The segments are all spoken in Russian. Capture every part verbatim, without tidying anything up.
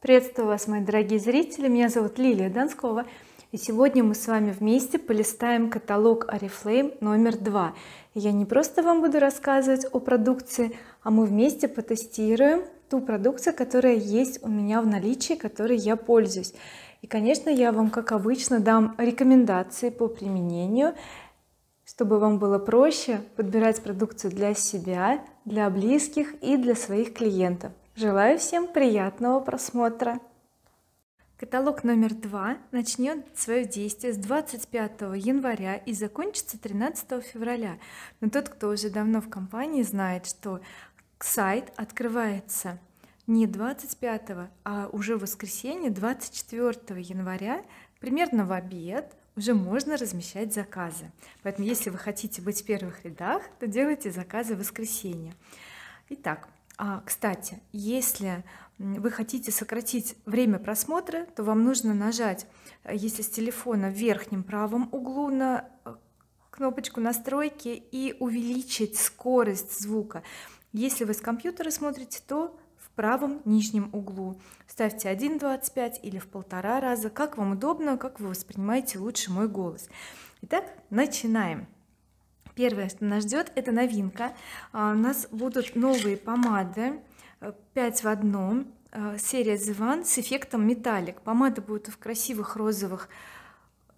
Приветствую вас, мои дорогие зрители, меня зовут Лилия Донскова, и сегодня мы с вами вместе полистаем каталог Oriflame номер два. Я не просто вам буду рассказывать о продукции, а мы вместе потестируем ту продукцию, которая есть у меня в наличии, которой я пользуюсь. И, конечно, я вам, как обычно, дам рекомендации по применению, чтобы вам было проще подбирать продукцию для себя, для близких и для своих клиентов. Желаю всем приятного просмотра. Каталог номер два начнет свое действие с двадцать пятого января и закончится тринадцатого февраля. Но тот, кто уже давно в компании, знает, что сайт открывается не двадцать пятого, а уже в воскресенье двадцать четвёртого января, примерно в обед, уже можно размещать заказы. Поэтому если вы хотите быть в первых рядах, то делайте заказы в воскресенье. Итак, А, кстати, если вы хотите сократить время просмотра, то вам нужно нажать, если с телефона, в верхнем правом углу на кнопочку настройки и увеличить скорость звука. Если вы с компьютера смотрите, то в правом нижнем углу ставьте один двадцать пять или в полтора раза, как вам удобно, как вы воспринимаете лучше мой голос. Итак, начинаем. Первое, что нас ждет, это новинка. У нас будут новые помады пять в одном, серия The One с эффектом металлик. Помада будет в красивых розовых,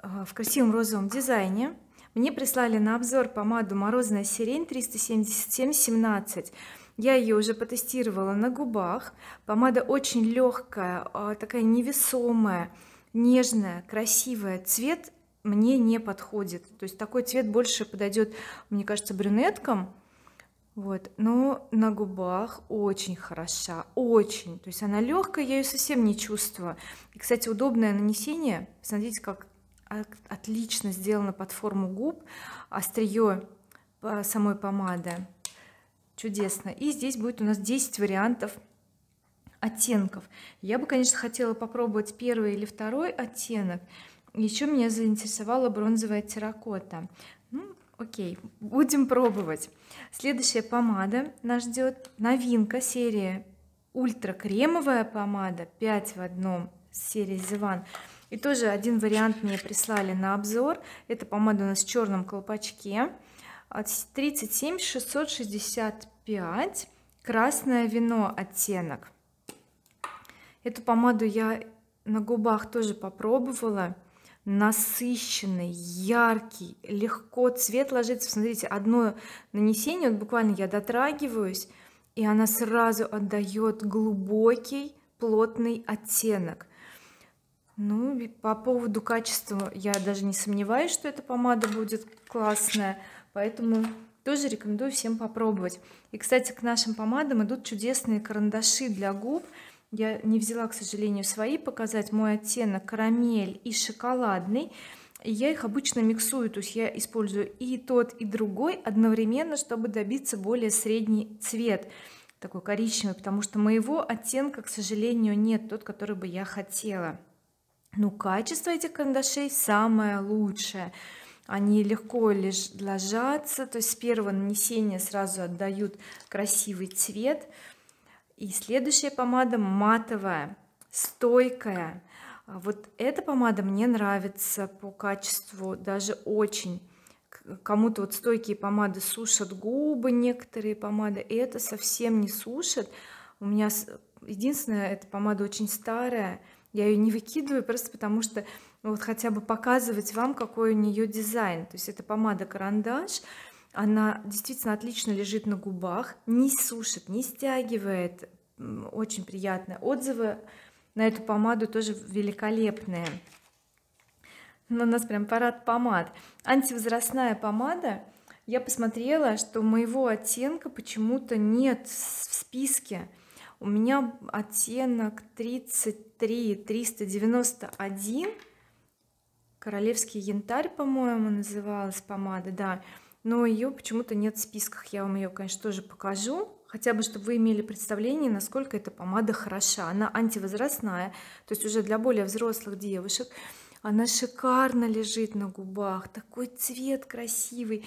в красивом розовом дизайне. Мне прислали на обзор помаду «Морозная сирень» триста семьдесят семь семнадцать. Я ее уже потестировала на губах. Помада очень легкая, такая невесомая, нежная, красивая. Цвет мне не подходит, то есть такой цвет больше подойдет, мне кажется, брюнеткам. Вот, но на губах очень хороша, очень, то есть она легкая, я ее совсем не чувствую. И, кстати, удобное нанесение, смотрите, как отлично сделано под форму губ, острие самой помады чудесно. И здесь будет у нас десять вариантов оттенков. Я бы, конечно, хотела попробовать первый или второй оттенок. Еще меня заинтересовала бронзовая терракота. Ну, окей, будем пробовать. Следующая помада нас ждет. Новинка серии ультра кремовая помада пять в одном серии The One. И тоже один вариант мне прислали на обзор. Эта помада у нас в черном колпачке. От тридцать семь шестьсот шестьдесят пять. Красное вино оттенок. Эту помаду я на губах тоже попробовала. Насыщенный, яркий, легко цвет ложится. Смотрите, одно нанесение, вот буквально я дотрагиваюсь, и она сразу отдает глубокий, плотный оттенок. Ну, по поводу качества я даже не сомневаюсь, что эта помада будет классная, поэтому тоже рекомендую всем попробовать. И, кстати, к нашим помадам идут чудесные карандаши для губ. Я не взяла, к сожалению, свои показать. Мой оттенок карамель и шоколадный. И я их обычно миксую, то есть я использую и тот, и другой одновременно, чтобы добиться более средний цвет, такой коричневый, потому что моего оттенка, к сожалению, нет, тот, который бы я хотела. Но качество этих карандашей самое лучшее. Они легко лишь ложатся, то есть с первого нанесения сразу отдают красивый цвет. И следующая помада матовая, стойкая. Вот эта помада мне нравится по качеству даже очень. Кому-то вот стойкие помады сушат губы, некоторые помады, и это совсем не сушит. У меня единственная эта помада очень старая, я ее не выкидываю просто потому, что ну, вот хотя бы показывать вам, какой у нее дизайн. То есть это помада карандаш. Она действительно отлично лежит на губах, не сушит, не стягивает. Очень приятные отзывы на эту помаду тоже великолепные. Но у нас прям парад помад. Антивозрастная помада. Я посмотрела, что моего оттенка почему-то нет в списке. У меня оттенок тридцать три триста девяносто один. Королевский янтарь, по-моему, называлась помада, да. Но ее почему-то нет в списках. Я вам ее, конечно, тоже покажу, хотя бы чтобы вы имели представление, насколько эта помада хороша. Она антивозрастная, то есть уже для более взрослых девушек. Она шикарно лежит на губах, такой цвет красивый,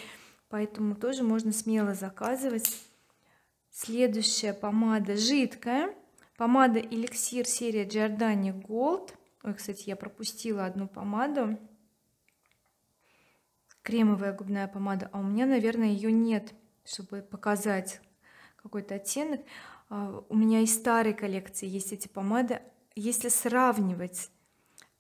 поэтому тоже можно смело заказывать. Следующая помада жидкая. Помада Elixir, серия Giordani Gold. Ой, кстати, я пропустила одну помаду. Кремовая губная помада. А у меня, наверное, ее нет, чтобы показать какой-то оттенок. У меня из старой коллекции есть эти помады. Если сравнивать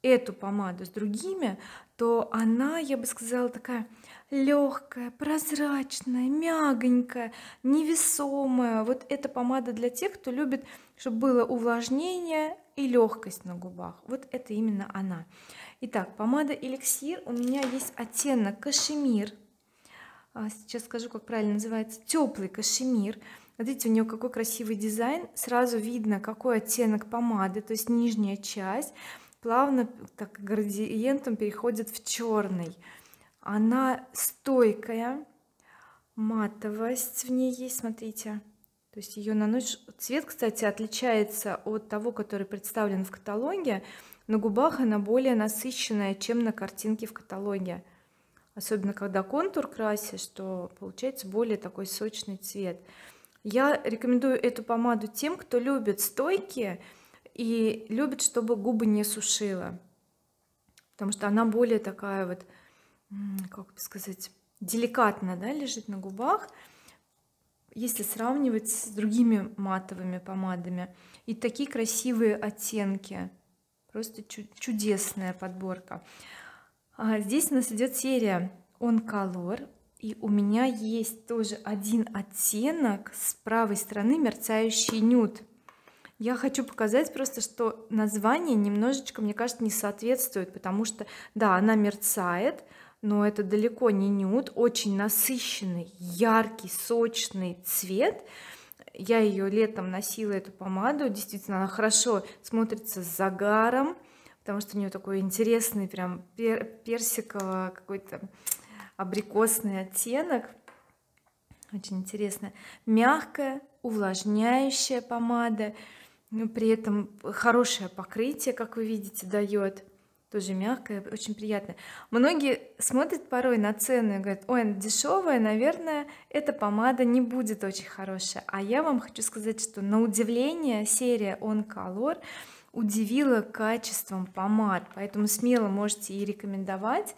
эту помаду с другими, то она, я бы сказала, такая легкая, прозрачная, мягонькая, невесомая. Вот эта помада для тех, кто любит, чтобы было увлажнение и легкость на губах. Вот это именно она. Итак, помада Elixir. У меня есть оттенок кашемир. Сейчас скажу, как правильно называется. Теплый кашемир. Смотрите, у нее какой красивый дизайн. Сразу видно, какой оттенок помады, то есть нижняя часть плавно так градиентом переходит в черный. Она стойкая, матовость в ней есть, смотрите. То есть ее наносишь. Цвет, кстати, отличается от того, который представлен в каталоге. На губах она более насыщенная, чем на картинке в каталоге. Особенно когда контур красишь, то получается более такой сочный цвет. Я рекомендую эту помаду тем, кто любит стойкие и любит, чтобы губы не сушила, потому что она более такая вот, как бы сказать, деликатно, да, лежит на губах, если сравнивать с другими матовыми помадами. И такие красивые оттенки, просто чудесная подборка. А здесь у нас идет серия On Color, и у меня есть тоже один оттенок с правой стороны, мерцающий нюд. Я хочу показать просто, что название немножечко, мне кажется, не соответствует, потому что, да, она мерцает, но это далеко не нюд, очень насыщенный, яркий, сочный цвет. Я ее летом носила, эту помаду, действительно, она хорошо смотрится с загаром, потому что у нее такой интересный прям пер персиково какой-то абрикосный оттенок, очень интересная, мягкая, увлажняющая помада, но при этом хорошее покрытие, как вы видите, дает, тоже мягкое, очень приятное. Многие смотрят порой на цену и говорят: ой, она дешевая, наверное, эта помада не будет очень хорошая. А я вам хочу сказать, что на удивление серия On Color удивила качеством помад, поэтому смело можете и рекомендовать,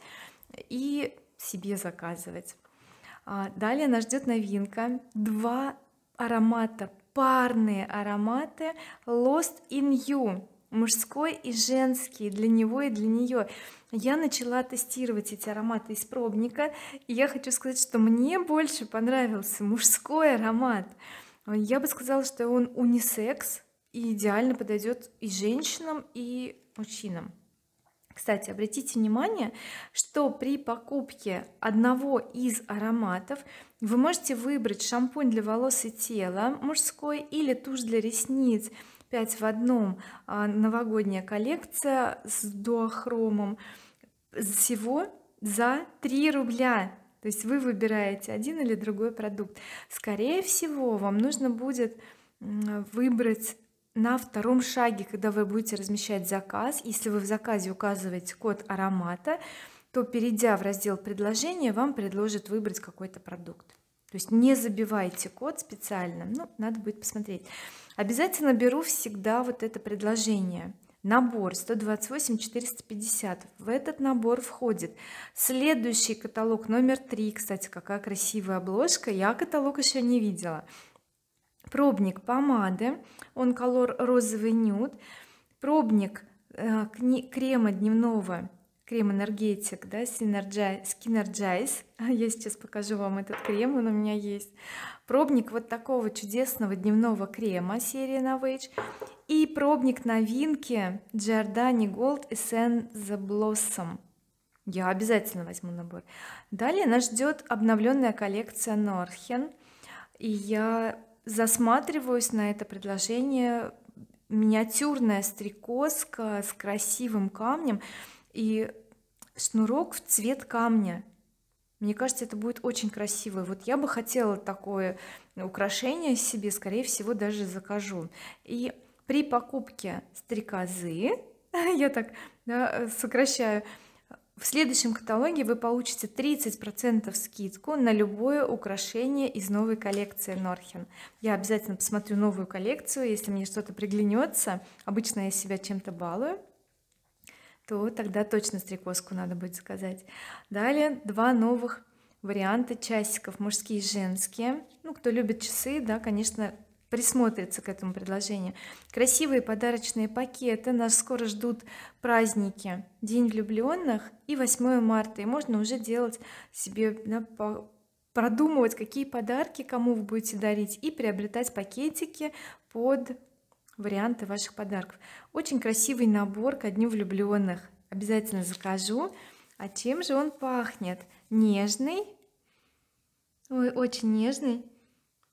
и себе заказывать. Далее нас ждет новинка, два аромата, парные ароматы Lost in You, мужской и женский, для него и для нее. Я начала тестировать эти ароматы из пробника, и я хочу сказать, что мне больше понравился мужской аромат. Я бы сказала, что он унисекс и идеально подойдет и женщинам, и мужчинам. Кстати, обратите внимание, что при покупке одного из ароматов вы можете выбрать шампунь для волос и тела мужской или тушь для ресниц пять в одном, новогодняя коллекция с дуохромом, всего за три рубля. То есть вы выбираете один или другой продукт. Скорее всего, вам нужно будет выбрать на втором шаге, когда вы будете размещать заказ. Если вы в заказе указываете код аромата, то, перейдя в раздел предложения, вам предложат выбрать какой-то продукт. То есть не забивайте код специально, ну, надо будет посмотреть. Обязательно беру всегда вот это предложение. Набор сто двадцать восемь четыреста пятьдесят. В этот набор входит следующий каталог номер три. Кстати, какая красивая обложка. Я каталог еще не видела. Пробник помады On Color розовый нюд, пробник э, крема дневного, крем энергетик, да, Skinergise. Я сейчас покажу вам этот крем, он у меня есть. Пробник вот такого чудесного дневного крема серии Novage и пробник новинки Giordani Gold Essence The Blossom. Я обязательно возьму набор. Далее нас ждет обновленная коллекция Nordhen, и я засматриваюсь на это предложение. Миниатюрная стрекозка с красивым камнем и шнурок в цвет камня. Мне кажется, это будет очень красиво. Вот я бы хотела такое украшение себе, скорее всего, даже закажу. И при покупке стрекозы, я так, да, сокращаю, В следующем каталоге вы получите тридцать процентов скидку на любое украшение из новой коллекции Nordhen. Я обязательно посмотрю новую коллекцию, если мне что-то приглянется. Обычно я себя чем-то балую, то тогда точно стрекозку надо будет заказать. Далее два новых варианта часиков, мужские и женские. Ну, кто любит часы, да, конечно, присмотрится к этому предложению. Красивые подарочные пакеты. Нас скоро ждут праздники День влюбленных и восьмое марта. И можно уже делать себе, да, продумывать, какие подарки кому вы будете дарить, и приобретать пакетики под варианты ваших подарков. Очень красивый набор ко Дню влюбленных. Обязательно закажу. А чем же он пахнет? Нежный. Ой, очень нежный.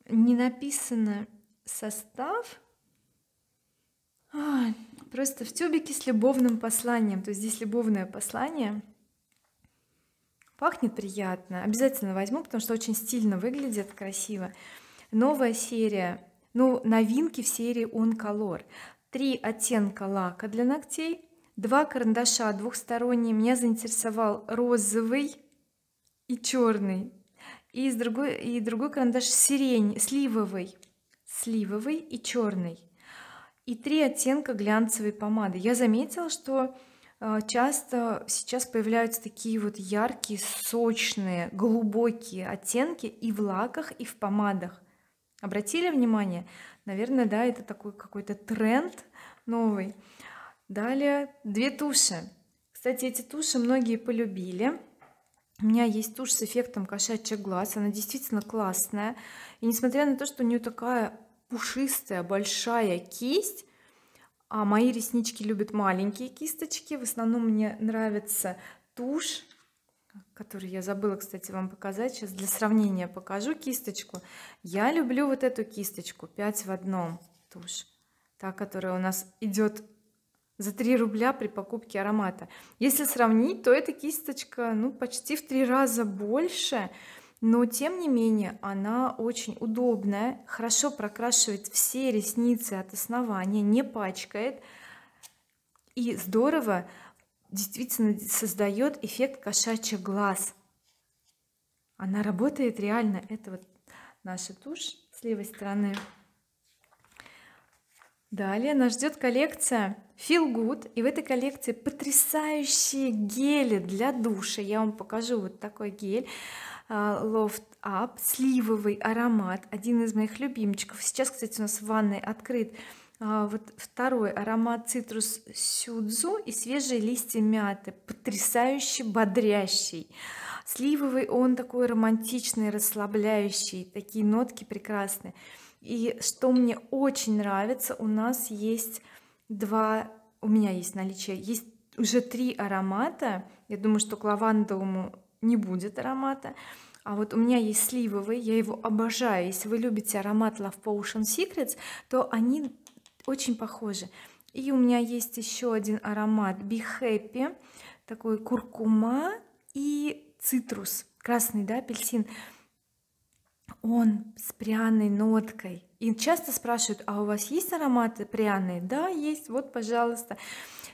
Не написано состав, а, просто в тюбике с любовным посланием, то есть здесь любовное послание. Пахнет приятно, обязательно возьму, потому что очень стильно выглядит, красиво. Новая серия, ну, новинки в серии On Color. Три оттенка лака для ногтей, два карандаша двухсторонние. Меня заинтересовал розовый и черный. И с другой, и другой карандаш сирень, сливовый, сливовый и черный. И три оттенка глянцевой помады. Я заметила, что часто сейчас появляются такие вот яркие, сочные, глубокие оттенки и в лаках, и в помадах. Обратили внимание? Наверное, да, это такой какой-то тренд новый. Далее две туши. Кстати, эти туши многие полюбили. У меня есть тушь с эффектом кошачий глаз, она действительно классная. И несмотря на то, что у нее такая пушистая, большая кисть, а мои реснички любят маленькие кисточки, в основном мне нравится тушь, которую я забыла, кстати, вам показать. Сейчас для сравнения покажу кисточку. Я люблю вот эту кисточку, пять в одном тушь, та, которая у нас идет за три рубля при покупке аромата. Если сравнить, то эта кисточка, ну, почти в три раза больше, но тем не менее она очень удобная, хорошо прокрашивает все ресницы от основания, не пачкает и здорово действительно создает эффект кошачий глаз. Она работает реально. Это вот наша тушь с левой стороны. Далее нас ждет коллекция Feel Good, и в этой коллекции потрясающие гели для душа. Я вам покажу вот такой гель Loft Up, сливовый аромат, один из моих любимчиков. Сейчас, кстати, у нас в ванной открыт вот второй аромат цитрус сюдзу и свежие листья мяты, потрясающе бодрящий. Сливовый он такой романтичный, расслабляющий, такие нотки прекрасные. И что мне очень нравится, у нас есть два, у меня есть наличие, есть уже три аромата. Я думаю, что к лавандовому не будет аромата. А вот у меня есть сливовый, я его обожаю. Если вы любите аромат Love Potion Secrets, то они очень похожи. И у меня есть еще один аромат Be Happy, такой куркума и цитрус, красный, да, апельсин. Он с пряной ноткой. И часто спрашивают: а у вас есть ароматы пряные? Да, есть, вот, пожалуйста.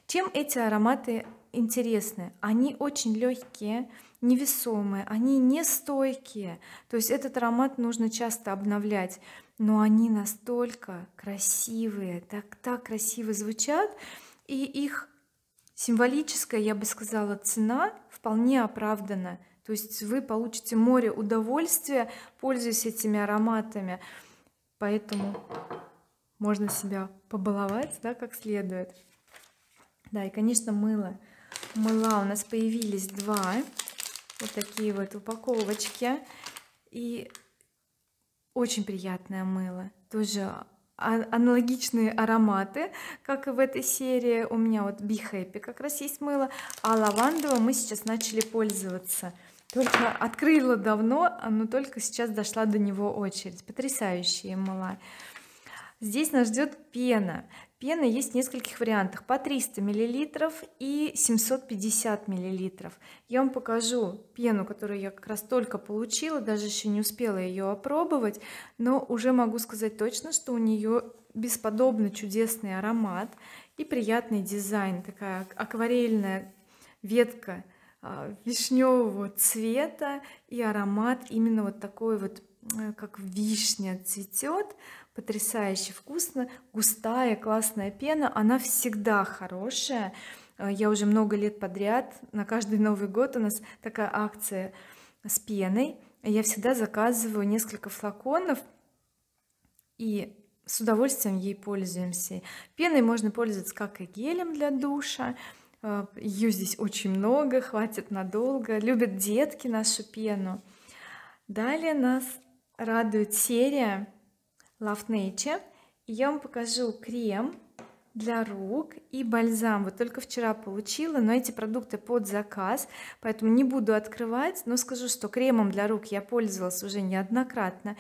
Чем эти ароматы интересны? Они очень легкие, невесомые, они не стойкие. То есть этот аромат нужно часто обновлять. Но они настолько красивые, так, так красиво звучат. И их символическая, я бы сказала, цена вполне оправдана. То есть вы получите море удовольствия, пользуясь этими ароматами. Поэтому можно себя побаловать, да, как следует. Да, и, конечно, мыло. Мыла у нас появились два. Вот такие вот упаковочки. И очень приятное мыло. Тоже аналогичные ароматы, как и в этой серии. У меня вот Be Happy как раз есть мыло. А лавандовым мы сейчас начали пользоваться. Только открыла давно, но только сейчас дошла до него очередь. Потрясающие мыла. Здесь нас ждет пена. Пена есть в нескольких вариантах. По триста миллилитров и семьсот пятьдесят миллилитров. Я вам покажу пену, которую я как раз только получила. Даже еще не успела ее опробовать. Но уже могу сказать точно, что у нее бесподобно чудесный аромат и приятный дизайн. Такая акварельная ветка вишневого цвета и аромат именно вот такой вот, как вишня цветет, потрясающе вкусно, густая, классная пена, она всегда хорошая. Я уже много лет подряд, на каждый Новый год у нас такая акция с пеной, я всегда заказываю несколько флаконов и с удовольствием ей пользуемся. Пеной можно пользоваться как и гелем для душа, ее здесь очень много, хватит надолго, любят детки нашу пену. Далее нас радует серия Love Nature, и я вам покажу крем для рук и бальзам. Вот только вчера получила, но эти продукты под заказ, поэтому не буду открывать, но скажу, что кремом для рук я пользовалась уже неоднократно.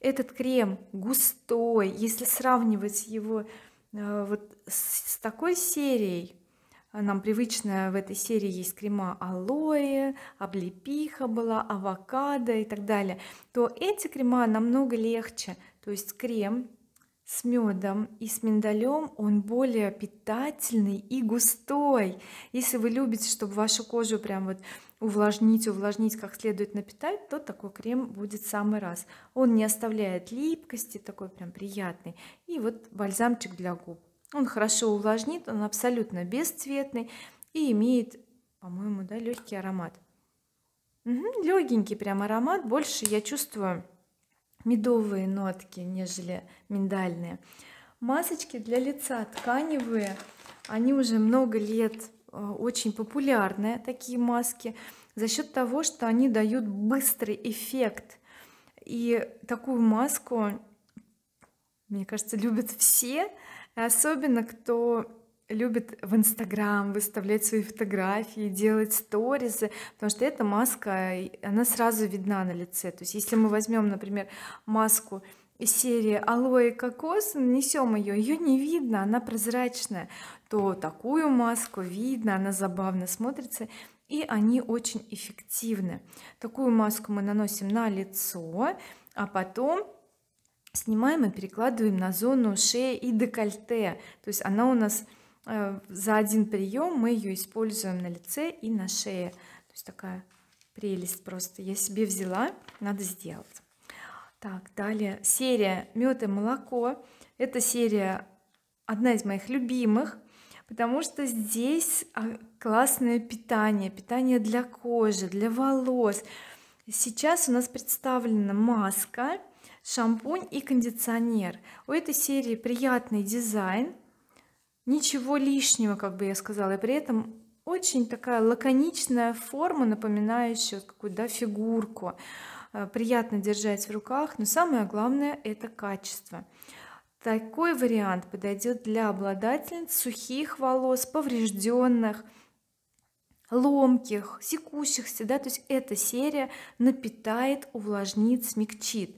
Этот крем густой, если сравнивать его э, вот с, с такой серией, нам привычная в этой серии есть крема алоэ, облепиха была, авокадо и так далее, то эти крема намного легче, то есть крем с медом и с миндалем, он более питательный и густой. Если вы любите, чтобы вашу кожу прям вот увлажнить, увлажнить как следует, напитать, то такой крем будет в самый раз. Он не оставляет липкости, такой прям приятный. И вот бальзамчик для губ. Он хорошо увлажнит, он абсолютно бесцветный и имеет, по-моему, да, легкий аромат. Угу, легенький прям аромат, больше я чувствую медовые нотки, нежели миндальные. Масочки для лица тканевые, они уже много лет очень популярны, такие маски, за счет того, что они дают быстрый эффект. И такую маску, мне кажется, любят все, особенно кто любит в Instagram выставлять свои фотографии, делать сторизы, потому что эта маска, она сразу видна на лице. То есть если мы возьмем, например, маску из серии алоэ кокос, нанесем ее, ее не видно, она прозрачная, то такую маску видно, она забавно смотрится, и они очень эффективны. Такую маску мы наносим на лицо, а потом снимаем и перекладываем на зону шеи и декольте, то есть она у нас за один прием, мы ее используем на лице и на шее. То есть такая прелесть просто. Я себе взяла, надо сделать. Так, далее серия мед и молоко. Эта серия одна из моих любимых, потому что здесь классное питание, питание для кожи, для волос. Сейчас у нас представлена маска, шампунь и кондиционер. У этой серии приятный дизайн. Ничего лишнего, как бы я сказала, и при этом очень такая лаконичная форма, напоминающая какую-то, да, фигурку. Приятно держать в руках, но самое главное – это качество. Такой вариант подойдет для обладательниц сухих волос, поврежденных, ломких, секущихся, да, то есть эта серия напитает, увлажнит, смягчит.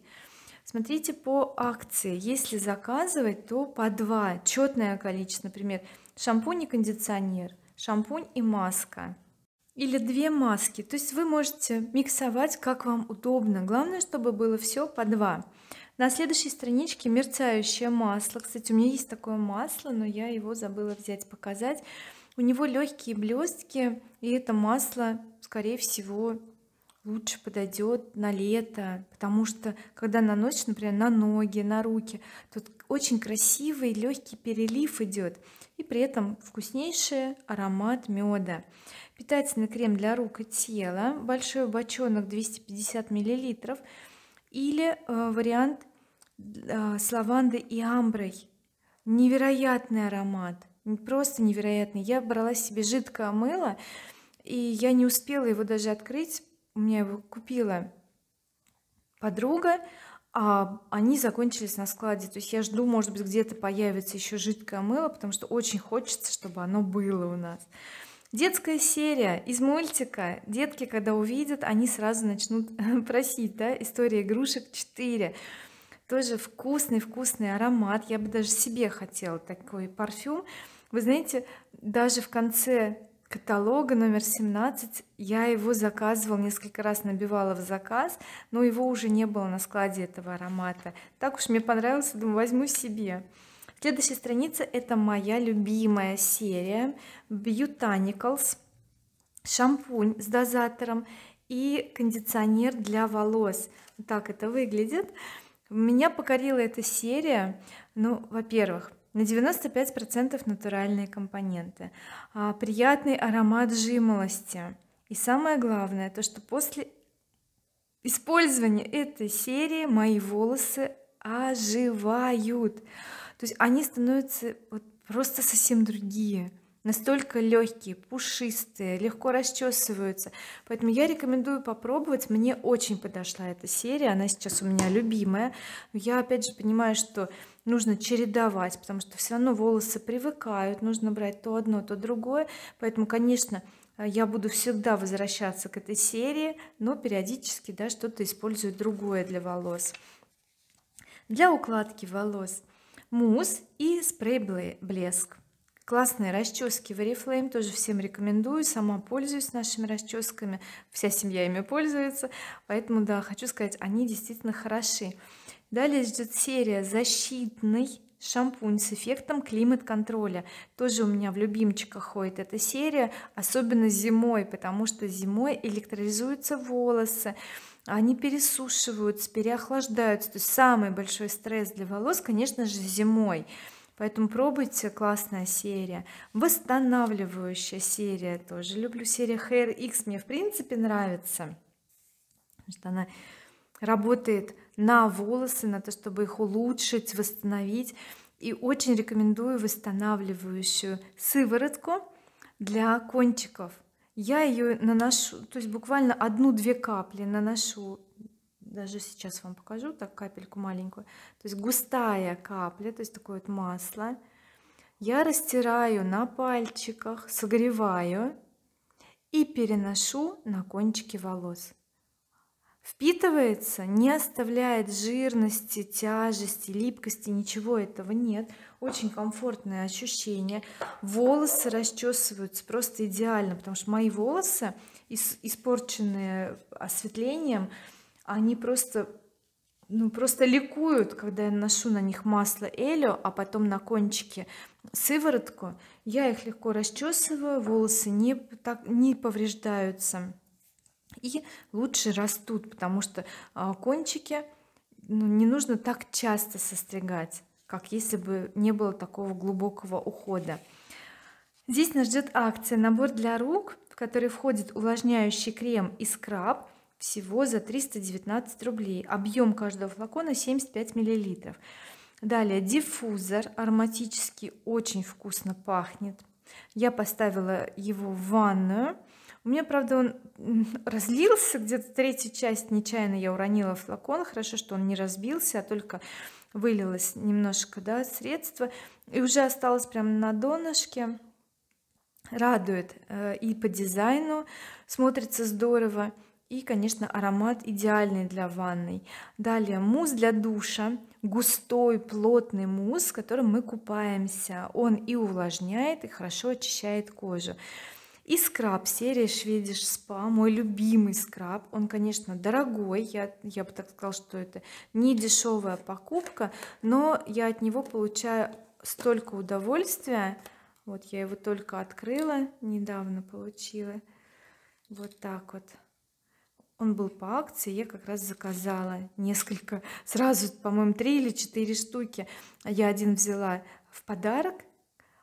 Смотрите по акции, если заказывать, то по два, четное количество, например, шампунь и кондиционер, шампунь и маска, или две маски, то есть вы можете миксовать, как вам удобно, главное, чтобы было все по два. На следующей страничке мерцающее масло, кстати, у меня есть такое масло, но я его забыла взять, показать, у него легкие блестки, и это масло, скорее всего, лучше подойдет на лето, потому что когда наносишь, например, на ноги, на руки, тут очень красивый легкий перелив идет, и при этом вкуснейший аромат меда. Питательный крем для рук и тела, большой бочонок двести пятьдесят миллилитров, или э, вариант э, с лавандой и амброй. Невероятный аромат, просто невероятный. Я брала себе жидкое мыло, и я не успела его даже открыть. У меня его купила подруга, а они закончились на складе. То есть я жду, может быть, где-то появится еще жидкое мыло, потому что очень хочется, чтобы оно было у нас. Детская серия из мультика. Детки, когда увидят, они сразу начнут просить, да? История игрушек четыре. Тоже вкусный-вкусный аромат. Я бы даже себе хотела такой парфюм. Вы знаете, даже в конце каталога номер семнадцать я его заказывала несколько раз, набивала в заказ, но его уже не было на складе, этого аромата. Так уж мне понравился, думаю, возьму себе. Следующая страница — это моя любимая серия Butanicals. шампунь с дозатором и кондиционер для волос. Вот так это выглядит. Меня покорила эта серия. Ну, во-первых, на девяносто пять процентов натуральные компоненты, приятный аромат жимолости. И самое главное, то что после использования этой серии мои волосы оживают. То есть они становятся вот просто совсем другие. Настолько легкие, пушистые, легко расчесываются. Поэтому я рекомендую попробовать. Мне очень подошла эта серия. Она сейчас у меня любимая. Но я опять же понимаю, что нужно чередовать, потому что все равно волосы привыкают. Нужно брать то одно, то другое. Поэтому, конечно, я буду всегда возвращаться к этой серии, но периодически, да, что-то использую другое для волос. Для укладки волос мусс и спрей блеск. Классные расчески в Oriflame, тоже всем рекомендую, сама пользуюсь нашими расческами, вся семья ими пользуется, поэтому да, хочу сказать, они действительно хороши. Далее ждет серия защитный шампунь с эффектом климат-контроля. Тоже у меня в любимчиках ходит эта серия, особенно зимой, потому что зимой электролизуются волосы, они пересушиваются, переохлаждаются. То есть самый большой стресс для волос, конечно же, зимой. Поэтому пробуйте, классная серия. Восстанавливающая серия тоже. Люблю серию Hair X, мне в принципе нравится. Потому что она работает на волосы, на то, чтобы их улучшить, восстановить. И очень рекомендую восстанавливающую сыворотку для кончиков. Я ее наношу, то есть буквально одну-две капли наношу. Даже сейчас вам покажу так капельку маленькую, то есть густая капля, то есть такое вот масло. Я растираю на пальчиках, согреваю и переношу на кончики волос. Впитывается, не оставляет жирности, тяжести, липкости, ничего этого нет. Очень комфортное ощущение. Волосы расчесываются просто идеально, потому что мои волосы, испорченные осветлением, они просто, ну, просто ликуют, когда я наношу на них масло элео, а потом на кончики сыворотку. Я их легко расчесываю, волосы не, так, не повреждаются и лучше растут, потому что а, кончики, ну, не нужно так часто состригать, как если бы не было такого глубокого ухода. Здесь нас ждет акция набор для рук, в который входит увлажняющий крем и скраб. Всего за триста девятнадцать рублей. Объем каждого флакона семьдесят пять миллилитров. Далее диффузор ароматический, очень вкусно пахнет. Я поставила его в ванную. У меня, правда, он разлился где-то, третью часть нечаянно я уронила флакон. Хорошо, что он не разбился, а только вылилось немножко, да, средства. И уже осталось прямо на донышке. Радует и по дизайну, смотрится здорово. И, конечно, аромат идеальный для ванной. Далее мусс для душа. Густой, плотный мусс, которым мы купаемся. Он и увлажняет, и хорошо очищает кожу. И скраб серии Шведиш Спа. Мой любимый скраб. Он, конечно, дорогой. Я, я бы так сказала, что это не дешевая покупка. Но я от него получаю столько удовольствия. Вот я его только открыла. Недавно получила. Вот так вот. Он был по акции, я как раз заказала несколько, сразу, по-моему, три или четыре штуки. Я один взяла в подарок,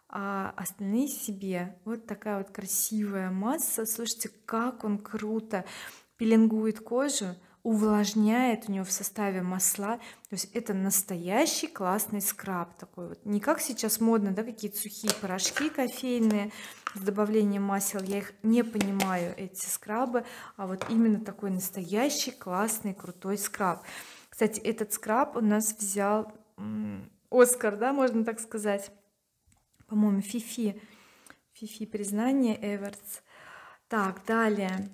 а остальные себе. Вот такая вот красивая масса. Слушайте, как он круто пилингует кожу, увлажняет, у него в составе масла. То есть это настоящий классный скраб такой. Вот. Не как сейчас модно, да, какие-то сухие порошки кофейные с добавлением масел. Я их не понимаю, эти скрабы. А вот именно такой настоящий, классный, крутой скраб. Кстати, этот скраб у нас взял Оскар, да, можно так сказать. По-моему, Фифи. Фифи признание Эвертс. Так, далее.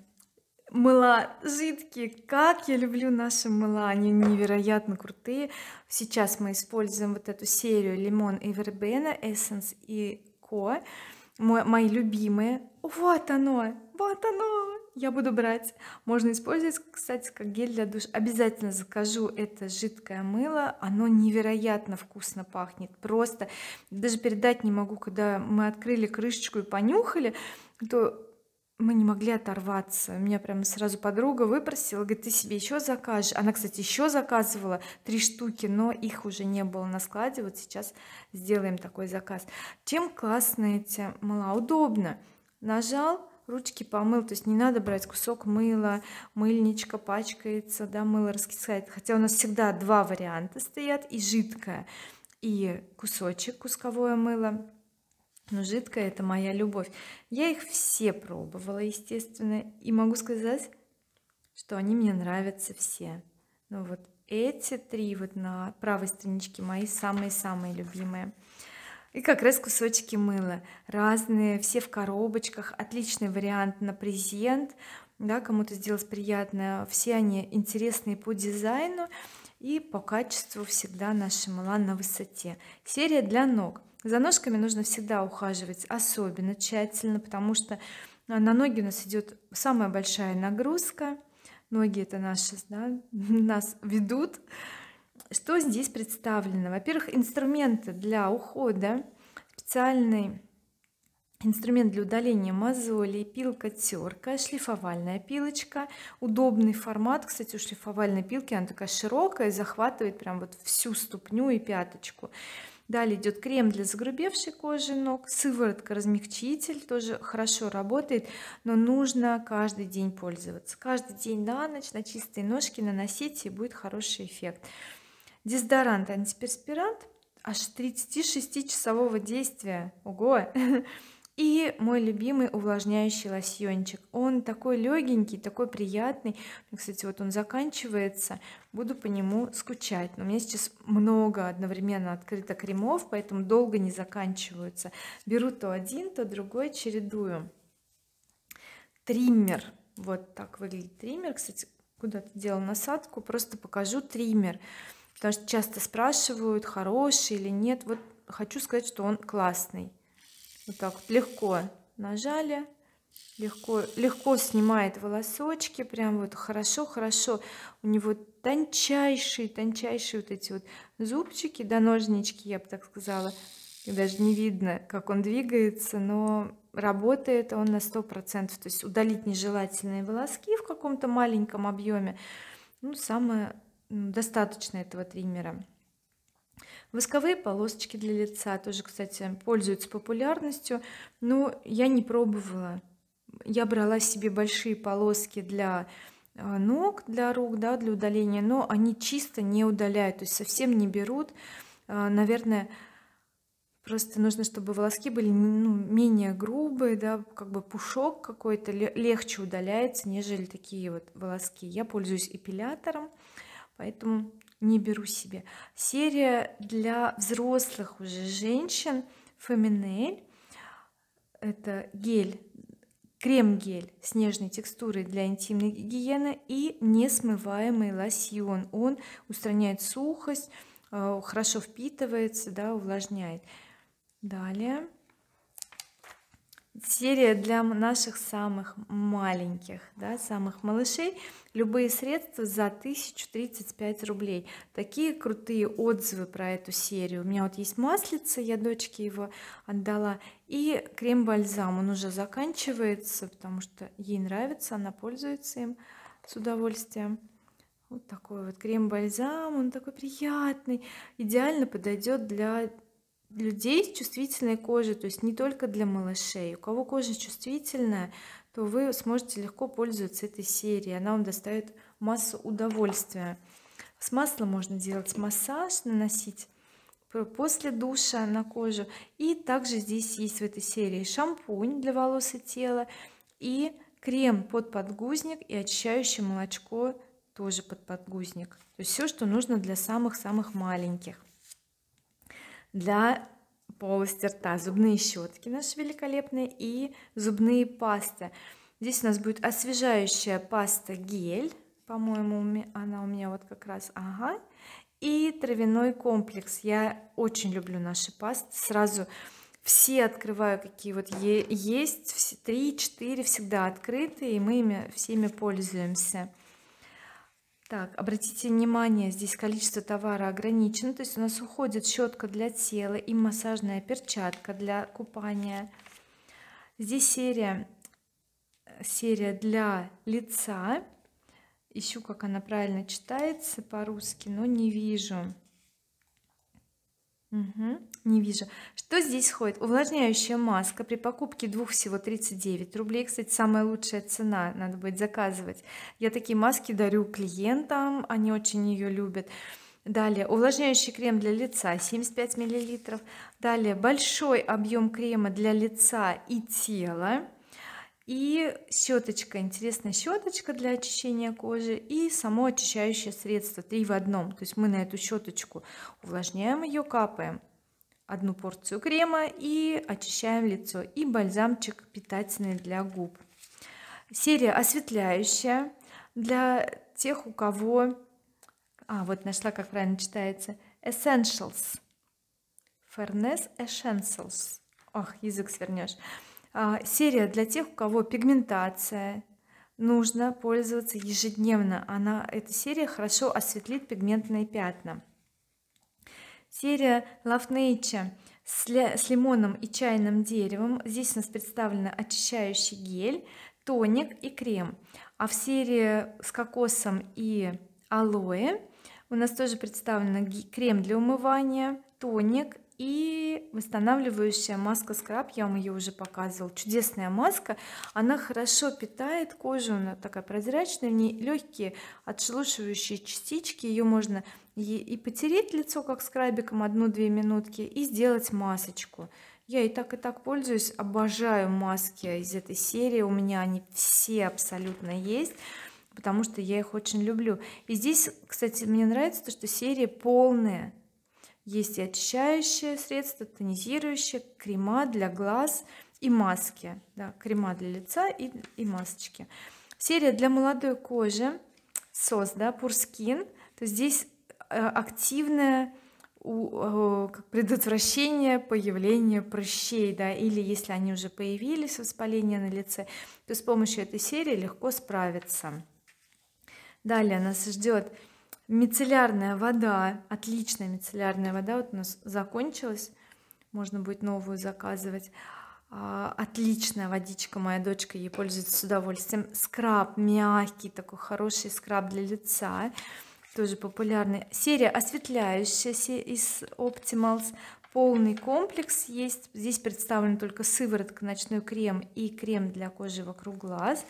Мыла жидкие. Как я люблю наши мыла. Они невероятно крутые. Сейчас мы используем вот эту серию лимон и вербена, эссенс и ко. Мои любимые. Вот оно, вот оно. Я буду брать. Можно использовать, кстати, как гель для душа. Обязательно закажу это жидкое мыло. Оно невероятно вкусно пахнет. Просто даже передать не могу, когда мы открыли крышечку и понюхали, то мы не могли оторваться. Меня прям сразу подруга выпросила, говорит, ты себе еще закажешь. Она, кстати, еще заказывала три штуки, но их уже не было на складе. Вот сейчас сделаем такой заказ. Чем классные эти мыла? Удобно. Нажал, ручки помыл, то есть не надо брать кусок мыла, мыльничка пачкается, да, мыло раскисает. Хотя у нас всегда два варианта стоят, и жидкое, и кусочек, кусковое мыло. Но жидкое — это моя любовь. Я их все пробовала, естественно, и могу сказать, что они мне нравятся все. Ну вот эти три вот на правой страничке мои самые-самые любимые. И как раз кусочки мыла. Разные, все в коробочках. Отличный вариант на презент. Да, кому-то сделать приятно. Все они интересные по дизайну. И по качеству всегда наши мыла на высоте. Серия для ног. За ножками нужно всегда ухаживать особенно тщательно, потому что на ноги у нас идет самая большая нагрузка. Ноги — это наши, да, нас ведут. Что здесь представлено? Во-первых, инструменты для ухода. Специальный инструмент для удаления мозолей, пилка-терка, шлифовальная пилочка. Удобный формат, кстати, у шлифовальной пилки. Она такая широкая, захватывает прям вот всю ступню и пяточку. Далее идет крем для загрубевшей кожи ног, сыворотка-размягчитель, тоже хорошо работает, но нужно каждый день пользоваться. Каждый день на ночь на чистые ножки наносите, и будет хороший эффект. Дезодорант, антиперспирант, аж тридцатишестичасового действия. Ого! И мой любимый увлажняющий лосьончик. Он такой легенький, такой приятный. Кстати, вот он заканчивается. Буду по нему скучать. Но у меня сейчас много одновременно открыто кремов, поэтому долго не заканчиваются. Беру то один, то другой, чередую. Триммер. Вот так выглядит триммер. Кстати, куда-то делала насадку. Просто покажу триммер. Потому что часто спрашивают, хороший или нет. Вот хочу сказать, что он классный. Вот так вот легко нажали, легко, легко снимает волосочки, прям вот хорошо-хорошо. У него тончайшие-тончайшие вот эти вот зубчики, да, ножнички, я бы так сказала. И даже не видно, как он двигается, но работает он на сто процентов. То есть удалить нежелательные волоски в каком-то маленьком объеме. Ну, самое достаточно этого триммера. Восковые полосочки для лица тоже, кстати, пользуются популярностью, но я не пробовала. Я брала себе большие полоски для ног, для рук, да, для удаления, но они чисто не удаляют, то есть совсем не берут. Наверное, просто нужно, чтобы волоски были, ну, менее грубые, да, как бы пушок какой-то легче удаляется, нежели такие вот волоски. Я пользуюсь эпилятором, поэтому не беру себе. Серия для взрослых уже женщин. Феминель. Это гель, крем-гель с нежной текстурой для интимной гигиены и несмываемый лосьон. Он устраняет сухость, хорошо впитывается, да, увлажняет. Далее. Серия для наших самых маленьких, да, самых малышей. Любые средства за тысячу тридцать пять рублей. Такие крутые отзывы про эту серию. У меня вот есть маслица, я дочке его отдала. И крем-бальзам, он уже заканчивается, потому что ей нравится, она пользуется им с удовольствием. Вот такой вот крем-бальзам, он такой приятный. Идеально подойдет для людей с чувствительной кожей, то есть не только для малышей. У кого кожа чувствительная, то вы сможете легко пользоваться этой серией. Она вам доставит массу удовольствия. С масла можно делать массаж, наносить после душа на кожу. И также здесь есть в этой серии шампунь для волос и тела, и крем под подгузник, и очищающее молочко тоже под подгузник. То есть все, что нужно для самых-самых маленьких. Для полости рта зубные щетки наши великолепные и зубные пасты. Здесь у нас будет освежающая паста гель, по-моему, она у меня вот как раз, ага, и травяной комплекс. Я очень люблю наши пасты, сразу все открываю, какие вот есть, три-четыре всегда открыты, и мы ими всеми пользуемся. Так, обратите внимание, здесь количество товара ограничено, то есть у нас уходит щетка для тела и массажная перчатка для купания. Здесь серия серия для лица. Ищу, как она правильно читается по-русски, но не вижу. Угу, не вижу. Что здесь входит? Увлажняющая маска. При покупке двух всего тридцать девять рублей. Кстати, самая лучшая цена. Надо будет заказывать. Я такие маски дарю клиентам. Они очень ее любят. Далее, увлажняющий крем для лица семьдесят пять миллилитров. Далее, большой объем крема для лица и тела. И щеточка, интересная щеточка для очищения кожи и само очищающее средство три в одном. То есть мы на эту щеточку увлажняем ее, капаем одну порцию крема и очищаем лицо. И бальзамчик питательный для губ. Серия осветляющая для тех, у кого... А, вот нашла, как правильно читается. Essentials. Fairness Essentials. Ох, язык свернешь. Серия для тех, у кого пигментация, нужно пользоваться ежедневно. Она, эта серия хорошо осветлит пигментные пятна. Серия Love Nature с лимоном и чайным деревом. Здесь у нас представлен очищающий гель, тоник и крем. А в серии с кокосом и алоэ у нас тоже представлен крем для умывания, тоник и восстанавливающая маска скраб. Я вам ее уже показывала. Чудесная маска. Она хорошо питает кожу. Она такая прозрачная. В ней легкие отшелушивающие частички. Ее можно и потереть лицо, как скрабиком, одну-две минутки, и сделать масочку. Я и так, и так пользуюсь. Обожаю маски из этой серии. У меня они все абсолютно есть, потому что я их очень люблю. И здесь, кстати, мне нравится то, что серии полные. Есть и очищающие средства, тонизирующие, крема для глаз и маски. Да, крема для лица и, и масочки. Серия для молодой кожи. эс о эс, да, Pur Skin. То есть здесь активное предотвращение появления прыщей. Да, или если они уже появились, воспаление на лице, то с помощью этой серии легко справиться. Далее нас ждет... Мицеллярная вода, отличная мицеллярная вода, вот у нас закончилась, можно будет новую заказывать. Отличная водичка, моя дочка ей пользуется с удовольствием. Скраб мягкий, такой хороший скраб для лица, тоже популярный. Серия осветляющая из Optimals, полный комплекс есть. Здесь представлен только сыворотка, ночной крем и крем для кожи вокруг глаз.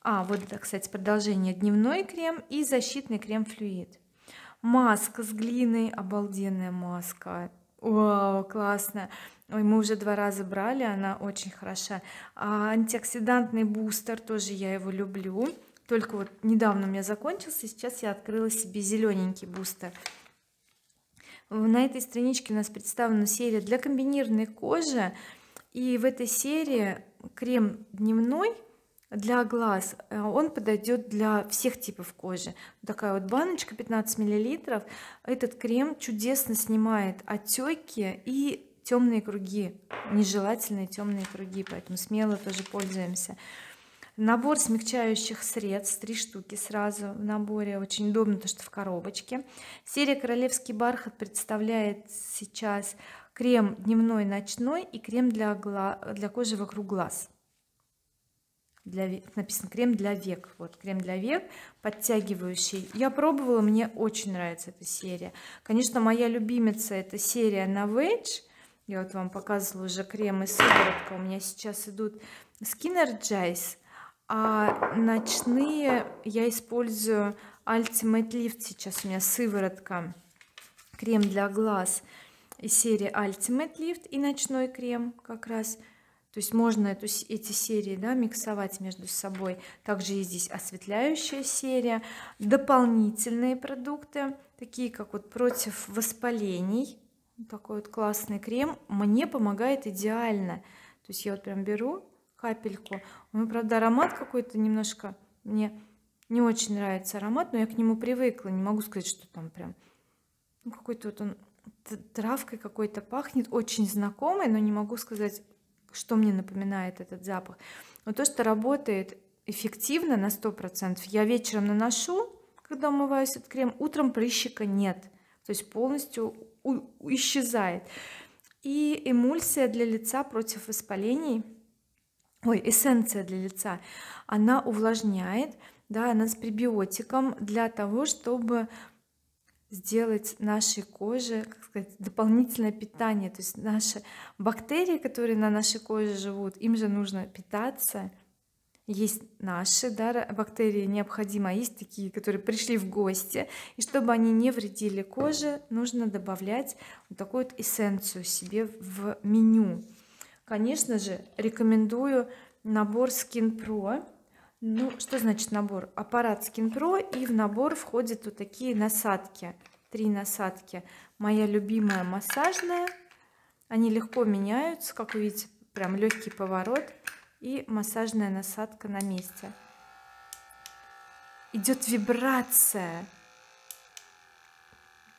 А, вот, кстати, продолжение. Дневной крем и защитный крем-флюид. Маска с глиной. Обалденная маска. Вау, классно. Ой, мы уже два раза брали, она очень хороша. А, антиоксидантный бустер, тоже я его люблю. Только вот недавно у меня закончился, сейчас я открыла себе зелененький бустер. На этой страничке у нас представлена серия для комбинированной кожи. И в этой серии крем дневной для глаз, он подойдет для всех типов кожи. Такая вот баночка пятнадцать миллилитров. Этот крем чудесно снимает отеки и темные круги, нежелательные темные круги, поэтому смело тоже пользуемся. Набор смягчающих средств, три штуки сразу в наборе, очень удобно, то что в коробочке. Серия «Королевский бархат» представляет сейчас крем дневной, ночной и крем для, гла... для кожи вокруг глаз. Для, написано крем для век. Вот крем для век подтягивающий. Я пробовала, мне очень нравится эта серия. Конечно, моя любимица — это серия Novage. Я вот вам показывала уже крем и сыворотка. У меня сейчас идут Skinergise, а ночные я использую Ultimate Lift. Сейчас у меня сыворотка, крем для глаз из серии Ultimate Lift и ночной крем как раз. То есть можно эту, эти серии, да, миксовать между собой. Также есть здесь осветляющая серия. Дополнительные продукты, такие как вот против воспалений. Такой вот классный крем. Мне помогает идеально. То есть я вот прям беру капельку. Он, правда, аромат какой-то немножко... Мне не очень нравится аромат, но я к нему привыкла. Не могу сказать, что там прям... Ну, какой-то вот он травкой какой-то пахнет. Очень знакомый, но не могу сказать... что мне напоминает этот запах. Но то, что работает эффективно на сто процентов, я вечером наношу, когда умываюсь, этот крем, утром прыщика нет, то есть полностью исчезает. И эмульсия для лица против воспалений ой, эссенция для лица, она увлажняет, да, она с пребиотиком для того, чтобы сделать нашей коже, как сказать, дополнительное питание. То есть наши бактерии, которые на нашей коже живут, им же нужно питаться. Есть наши, да, бактерии необходимо, а есть такие, которые пришли в гости. И чтобы они не вредили коже, нужно добавлять вот такую вот эссенцию себе в меню. Конечно же, рекомендую набор SkinPro. Ну, что значит набор? Аппарат SkinPro, и в набор входят вот такие насадки. Три насадки. Моя любимая массажная. Они легко меняются, как вы видите, прям легкий поворот. И массажная насадка на месте. Идет вибрация.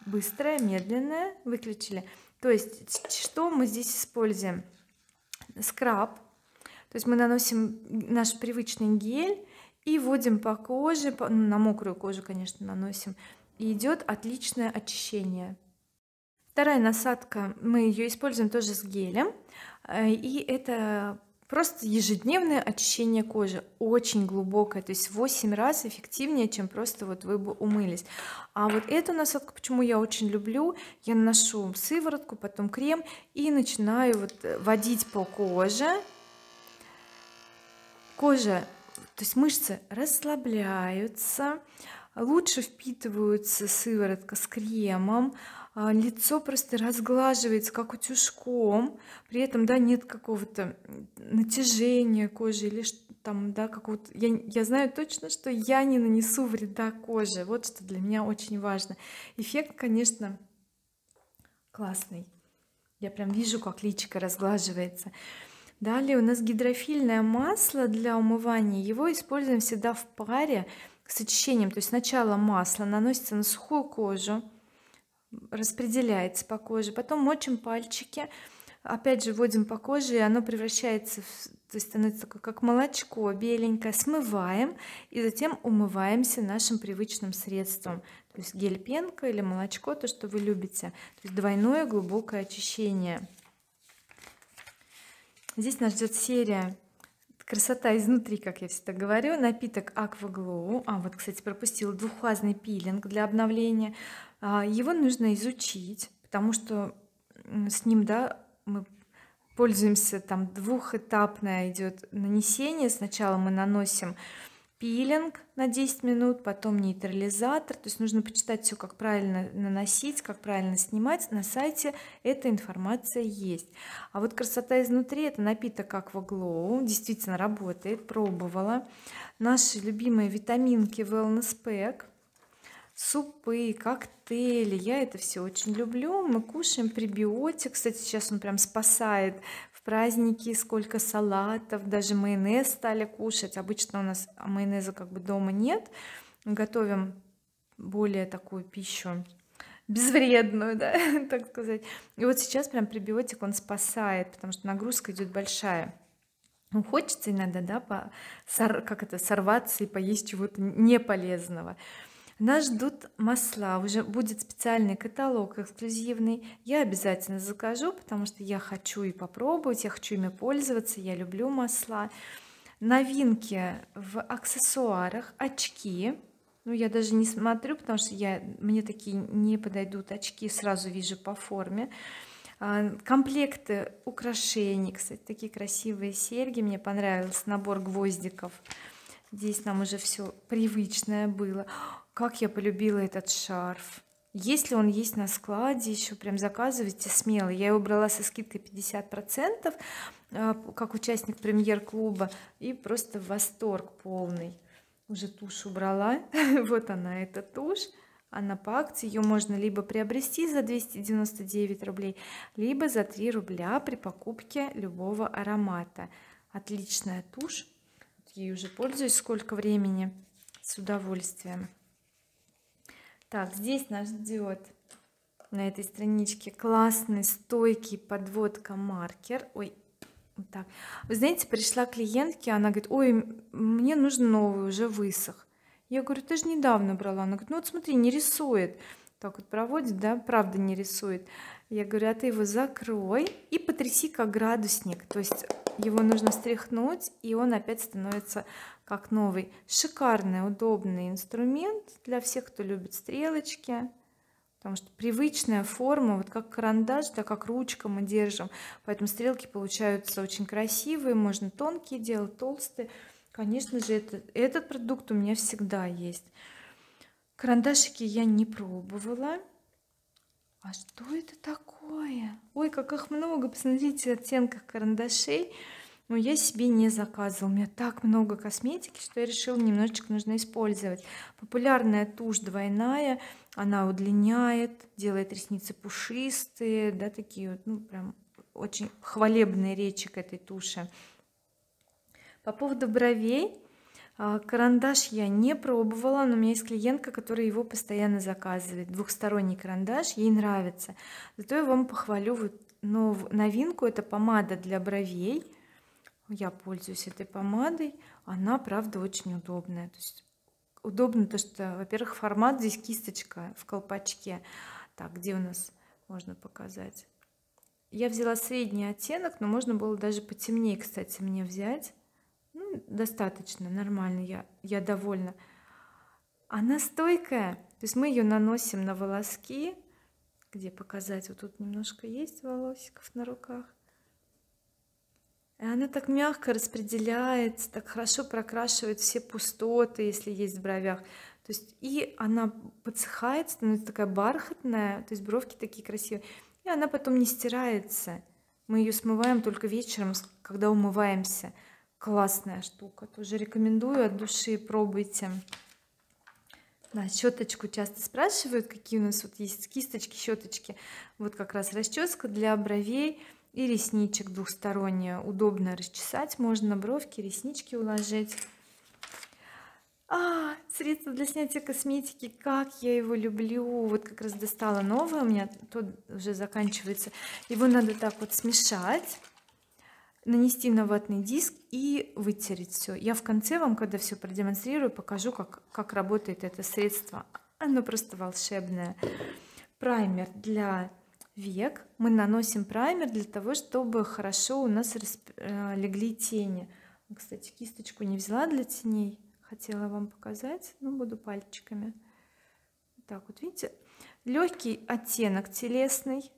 Быстрая, медленная. Выключили. То есть, что мы здесь используем? Скраб. То есть мы наносим наш привычный гель и вводим по коже, по, ну, на мокрую кожу, конечно, наносим. И идет отличное очищение. Вторая насадка, мы ее используем тоже с гелем. И это... просто ежедневное очищение кожи, очень глубокое, то есть восемь раз эффективнее, чем просто вот вы бы умылись. А вот эту насадку, почему я очень люблю, я наношу сыворотку, потом крем и начинаю вот водить по коже. Кожа, то есть мышцы расслабляются, лучше впитываются сыворотка с кремом. Лицо просто разглаживается, как утюжком, при этом, да, нет какого-то натяжения кожи или там, да, какого-то... Я, я знаю точно, что я не нанесу вреда коже, вот что для меня очень важно. Эффект, конечно, классный. Я прям вижу, как личико разглаживается. Далее у нас гидрофильное масло для умывания. Его используем всегда в паре с очищением. То есть сначала масло наносится на сухую кожу, распределяется по коже, потом мочим пальчики, опять же вводим по коже, и оно превращается в, то есть становится такое, как молочко беленькое, смываем и затем умываемся нашим привычным средством, то есть гель, пенка или молочко, то, что вы любите. То есть двойное глубокое очищение. Здесь нас ждет серия красота изнутри, как я всегда говорю. Напиток Aquaglow. А вот, кстати, пропустила двухфазный пилинг для обновления. Его нужно изучить, потому что с ним, да, мы пользуемся, там двухэтапное идет нанесение. Сначала мы наносим пилинг на десять минут, потом нейтрализатор. То есть нужно почитать все, как правильно наносить, как правильно снимать. На сайте эта информация есть. А вот красота изнутри — это напиток Aquaglow, действительно работает, пробовала. Наши любимые витаминки Wellness Pack, супы, коктейли. Я это все очень люблю. Мы кушаем пребиотик. Кстати, сейчас он прям спасает. В праздники сколько салатов, даже майонез стали кушать. Обычно у нас майонеза как бы дома нет. Готовим более такую пищу безвредную, да, так сказать. И вот сейчас прям пребиотик он спасает, потому что нагрузка идет большая. Ну, хочется иногда, да, по, как это, сорваться и поесть чего-то неполезного. Нас ждут масла, уже будет специальный каталог эксклюзивный, я обязательно закажу, потому что я хочу и попробовать, я хочу ими пользоваться, я люблю масла. Новинки в аксессуарах, очки, ну я даже не смотрю, потому что я, мне такие не подойдут очки, сразу вижу по форме. Комплекты украшений, кстати, такие красивые серьги, мне понравился набор гвоздиков. Здесь нам уже все привычное было. Как я полюбила этот шарф. Если он есть на складе, еще прям заказывайте смело. Я его брала со скидкой пятьдесят процентов, как участник премьер-клуба. И просто восторг полный. Уже тушь убрала. Вот она, эта тушь. Она по акции. Ее можно либо приобрести за двести девяносто девять рублей, либо за три рубля при покупке любого аромата. Отличная тушь. Ей уже пользуюсь сколько времени, с удовольствием. Так, здесь нас ждет на этой страничке классный стойкий подводка маркер. Ой, вот так. Вы знаете, пришла клиентке, она говорит: ой, мне нужен новый, уже высох. Я говорю: ты же недавно брала. Она говорит: ну вот смотри, не рисует. Так вот проводит, да, правда не рисует. Я говорю, а ты его закрой и потряси как градусник. То есть его нужно стряхнуть, и он опять становится как новый. Шикарный, удобный инструмент для всех, кто любит стрелочки. Потому что привычная форма, вот как карандаш, так как ручка мы держим. Поэтому стрелки получаются очень красивые. Можно тонкие делать, толстые. Конечно же, это, этот продукт у меня всегда есть. Карандашики я не пробовала. А что это такое? Ой, как их много, посмотрите, оттенков карандашей. Но я себе не заказывала. У меня так много косметики, что я решила, немножечко нужно использовать. Популярная тушь двойная. Она удлиняет, делает ресницы пушистые. Да, такие вот, ну, прям очень хвалебные речи к этой туши. По поводу бровей. Карандаш я не пробовала, но у меня есть клиентка, которая его постоянно заказывает. Двухсторонний карандаш, ей нравится. Зато я вам похвалю вот новую новинку. Это помада для бровей. Я пользуюсь этой помадой. Она, правда, очень удобная. То есть удобно то, что, во-первых, формат здесь кисточка в колпачке. Так, где у нас можно показать? Я взяла средний оттенок, но можно было даже потемнее, кстати, мне взять. Ну, достаточно, нормально, я, я довольна. Она стойкая, то есть мы ее наносим на волоски. Где показать? Вот тут немножко есть волосиков на руках. И она так мягко распределяется, так хорошо прокрашивает все пустоты, если есть в бровях. То есть и она подсыхает, становится такая бархатная, то есть бровки такие красивые. И она потом не стирается. Мы ее смываем только вечером, когда умываемся. Классная штука, тоже рекомендую от души, пробуйте. Да, щеточку часто спрашивают, какие у нас вот есть кисточки, щеточки. Вот как раз расческа для бровей и ресничек двухсторонняя. Удобно расчесать, можно бровки, реснички уложить. А, средство для снятия косметики, как я его люблю. Вот как раз достала новое, у меня тот уже заканчивается. Его надо так вот смешать, нанести на ватный диск и вытереть все. Я в конце вам, когда все продемонстрирую, покажу, как, как работает это средство. Оно просто волшебное. Праймер для век. Мы наносим праймер для того, чтобы хорошо у нас расп... легли тени. Кстати, кисточку не взяла для теней. Хотела вам показать, но буду пальчиками. Так, вот видите, легкий оттенок телесный.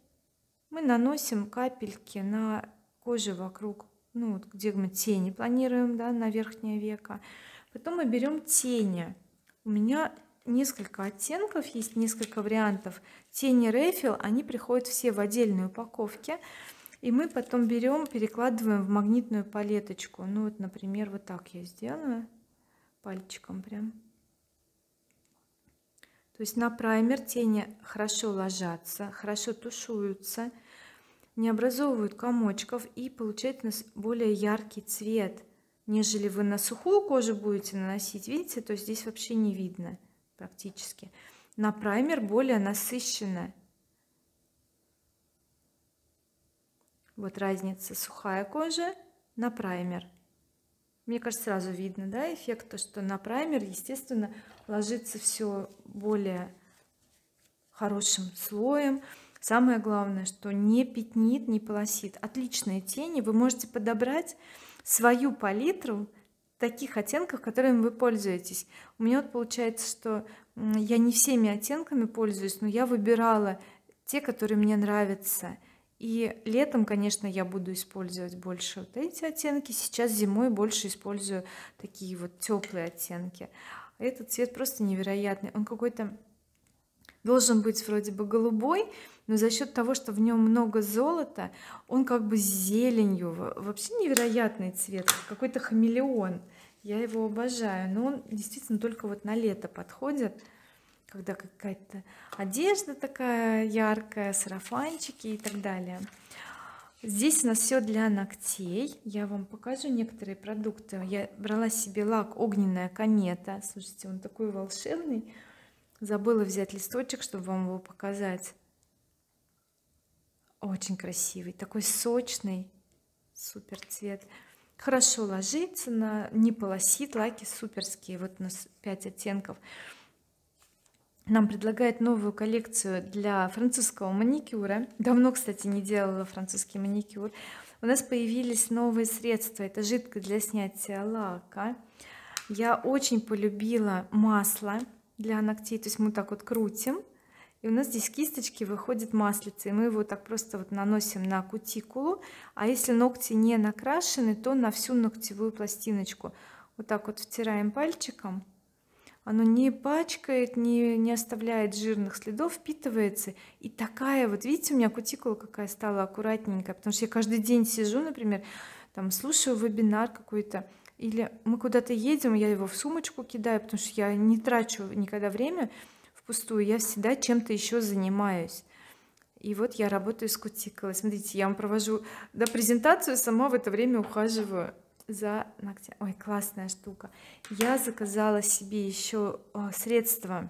Мы наносим капельки на кожи вокруг, ну вот где мы тени планируем, да, на верхнее веко. Потом мы берем тени. У меня несколько оттенков, есть несколько вариантов. Тени Refill, они приходят все в отдельной упаковке. И мы потом берем, перекладываем в магнитную палеточку. Ну вот, например, вот так я сделаю. Пальчиком прям. То есть на праймер тени хорошо ложатся, хорошо тушуются, не образовывают комочков, и получает у нас более яркий цвет, нежели вы на сухую кожу будете наносить. Видите, то здесь вообще не видно практически. На праймер более насыщенно. Вот разница: сухая кожа на праймер. Мне кажется, сразу видно, да, эффект, то что на праймер, естественно, ложится все более хорошим слоем. Самое главное, что не пятнит, не полосит. Отличные тени. Вы можете подобрать свою палитру в таких оттенках, которыми вы пользуетесь. У меня вот получается, что я не всеми оттенками пользуюсь, но я выбирала те, которые мне нравятся. И летом, конечно, я буду использовать больше вот эти оттенки. Сейчас зимой больше использую такие вот теплые оттенки. Этот цвет просто невероятный. Он какой-то должен быть вроде бы голубой, но за счет того, что в нем много золота, он как бы с зеленью. Вообще невероятный цвет, какой-то хамелеон. Я его обожаю, но он действительно только вот на лето подходит, когда какая-то одежда такая яркая, сарафанчики и так далее. Здесь у нас все для ногтей. Я вам покажу некоторые продукты. Я брала себе лак «Огненная комета». Слушайте, он такой волшебный. Забыла взять листочек, чтобы вам его показать. Очень красивый, такой сочный, супер цвет. Хорошо ложится, на, не полосит. Лаки суперские. Вот у нас пять оттенков. нам предлагает новую коллекцию для французского маникюра. Давно, кстати, не делала французский маникюр. У нас появились новые средства. Это жидкость для снятия лака. Я очень полюбила масло для ногтей. То есть мы так вот крутим, и у нас здесь кисточки выходит маслица, и мы его так просто вот наносим на кутикулу. А если ногти не накрашены, то на всю ногтевую пластиночку. Вот так вот втираем пальчиком. Оно не пачкает, не, не оставляет жирных следов, впитывается. И такая вот, видите, у меня кутикула какая стала аккуратненькая. Потому что я каждый день сижу, например, там слушаю вебинар какой-то. Или мы куда-то едем, я его в сумочку кидаю, потому что я не трачу никогда время впустую. Я всегда чем-то еще занимаюсь. И вот я работаю с кутикулой. Смотрите, я вам провожу да, презентацию, сама в это время ухаживаю за ногтями. Ой, классная штука. Я заказала себе еще средство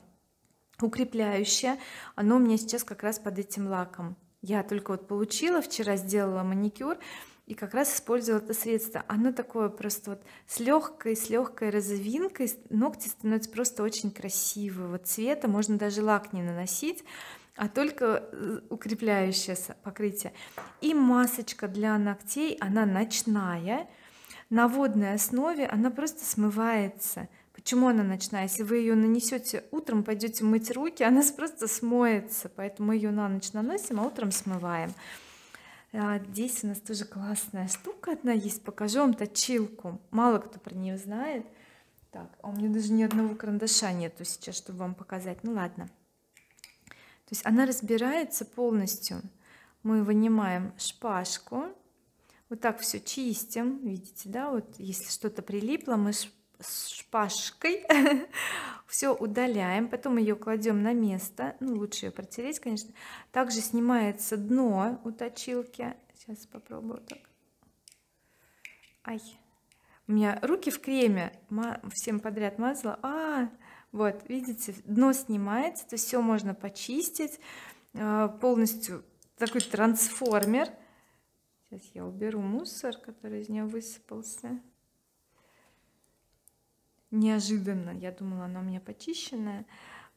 укрепляющее. Оно у меня сейчас как раз под этим лаком. Я только вот получила, вчера сделала маникюр и как раз использовала это средство. Оно такое просто вот с легкой, с легкой розовинкой. Ногти становятся просто очень красивого цвета. Можно даже лак не наносить, а только укрепляющее покрытие. И масочка для ногтей, она ночная. На водной основе она просто смывается. Почему она ночная? Если вы ее нанесете утром, пойдете мыть руки, она просто смоется. Поэтому мы ее на ночь наносим, а утром смываем. А здесь у нас тоже классная штука одна есть. Покажу вам точилку. Мало кто про нее знает. Так, а у меня даже ни одного карандаша нету сейчас, чтобы вам показать. Ну ладно. То есть она разбирается полностью. Мы вынимаем шпажку. Вот так все чистим, видите, да, вот если что-то прилипло, мы шпажкой все удаляем, потом ее кладем на место, ну лучше ее протереть, конечно. Также снимается дно у точилки, сейчас попробую так. Ай, у меня руки в креме, всем подряд мазала, а, вот, видите, дно снимается, то есть все можно почистить, полностью такой трансформер. Сейчас я уберу мусор, который из нее высыпался. Неожиданно, я думала, она у меня почищенная.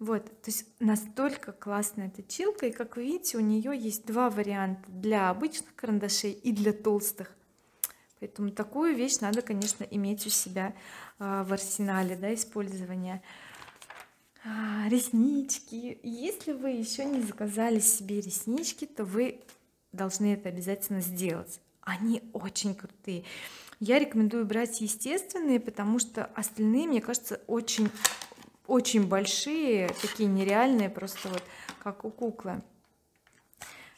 Вот, то есть настолько классная точилка. И как вы видите, у нее есть два варианта: для обычных карандашей и для толстых. Поэтому такую вещь надо, конечно, иметь у себя в арсенале, да, использования. Реснички. Если вы еще не заказали себе реснички, то вы должны это обязательно сделать. Они очень крутые. Я рекомендую брать естественные, потому что остальные, мне кажется, очень очень большие, такие нереальные, просто вот как у куклы.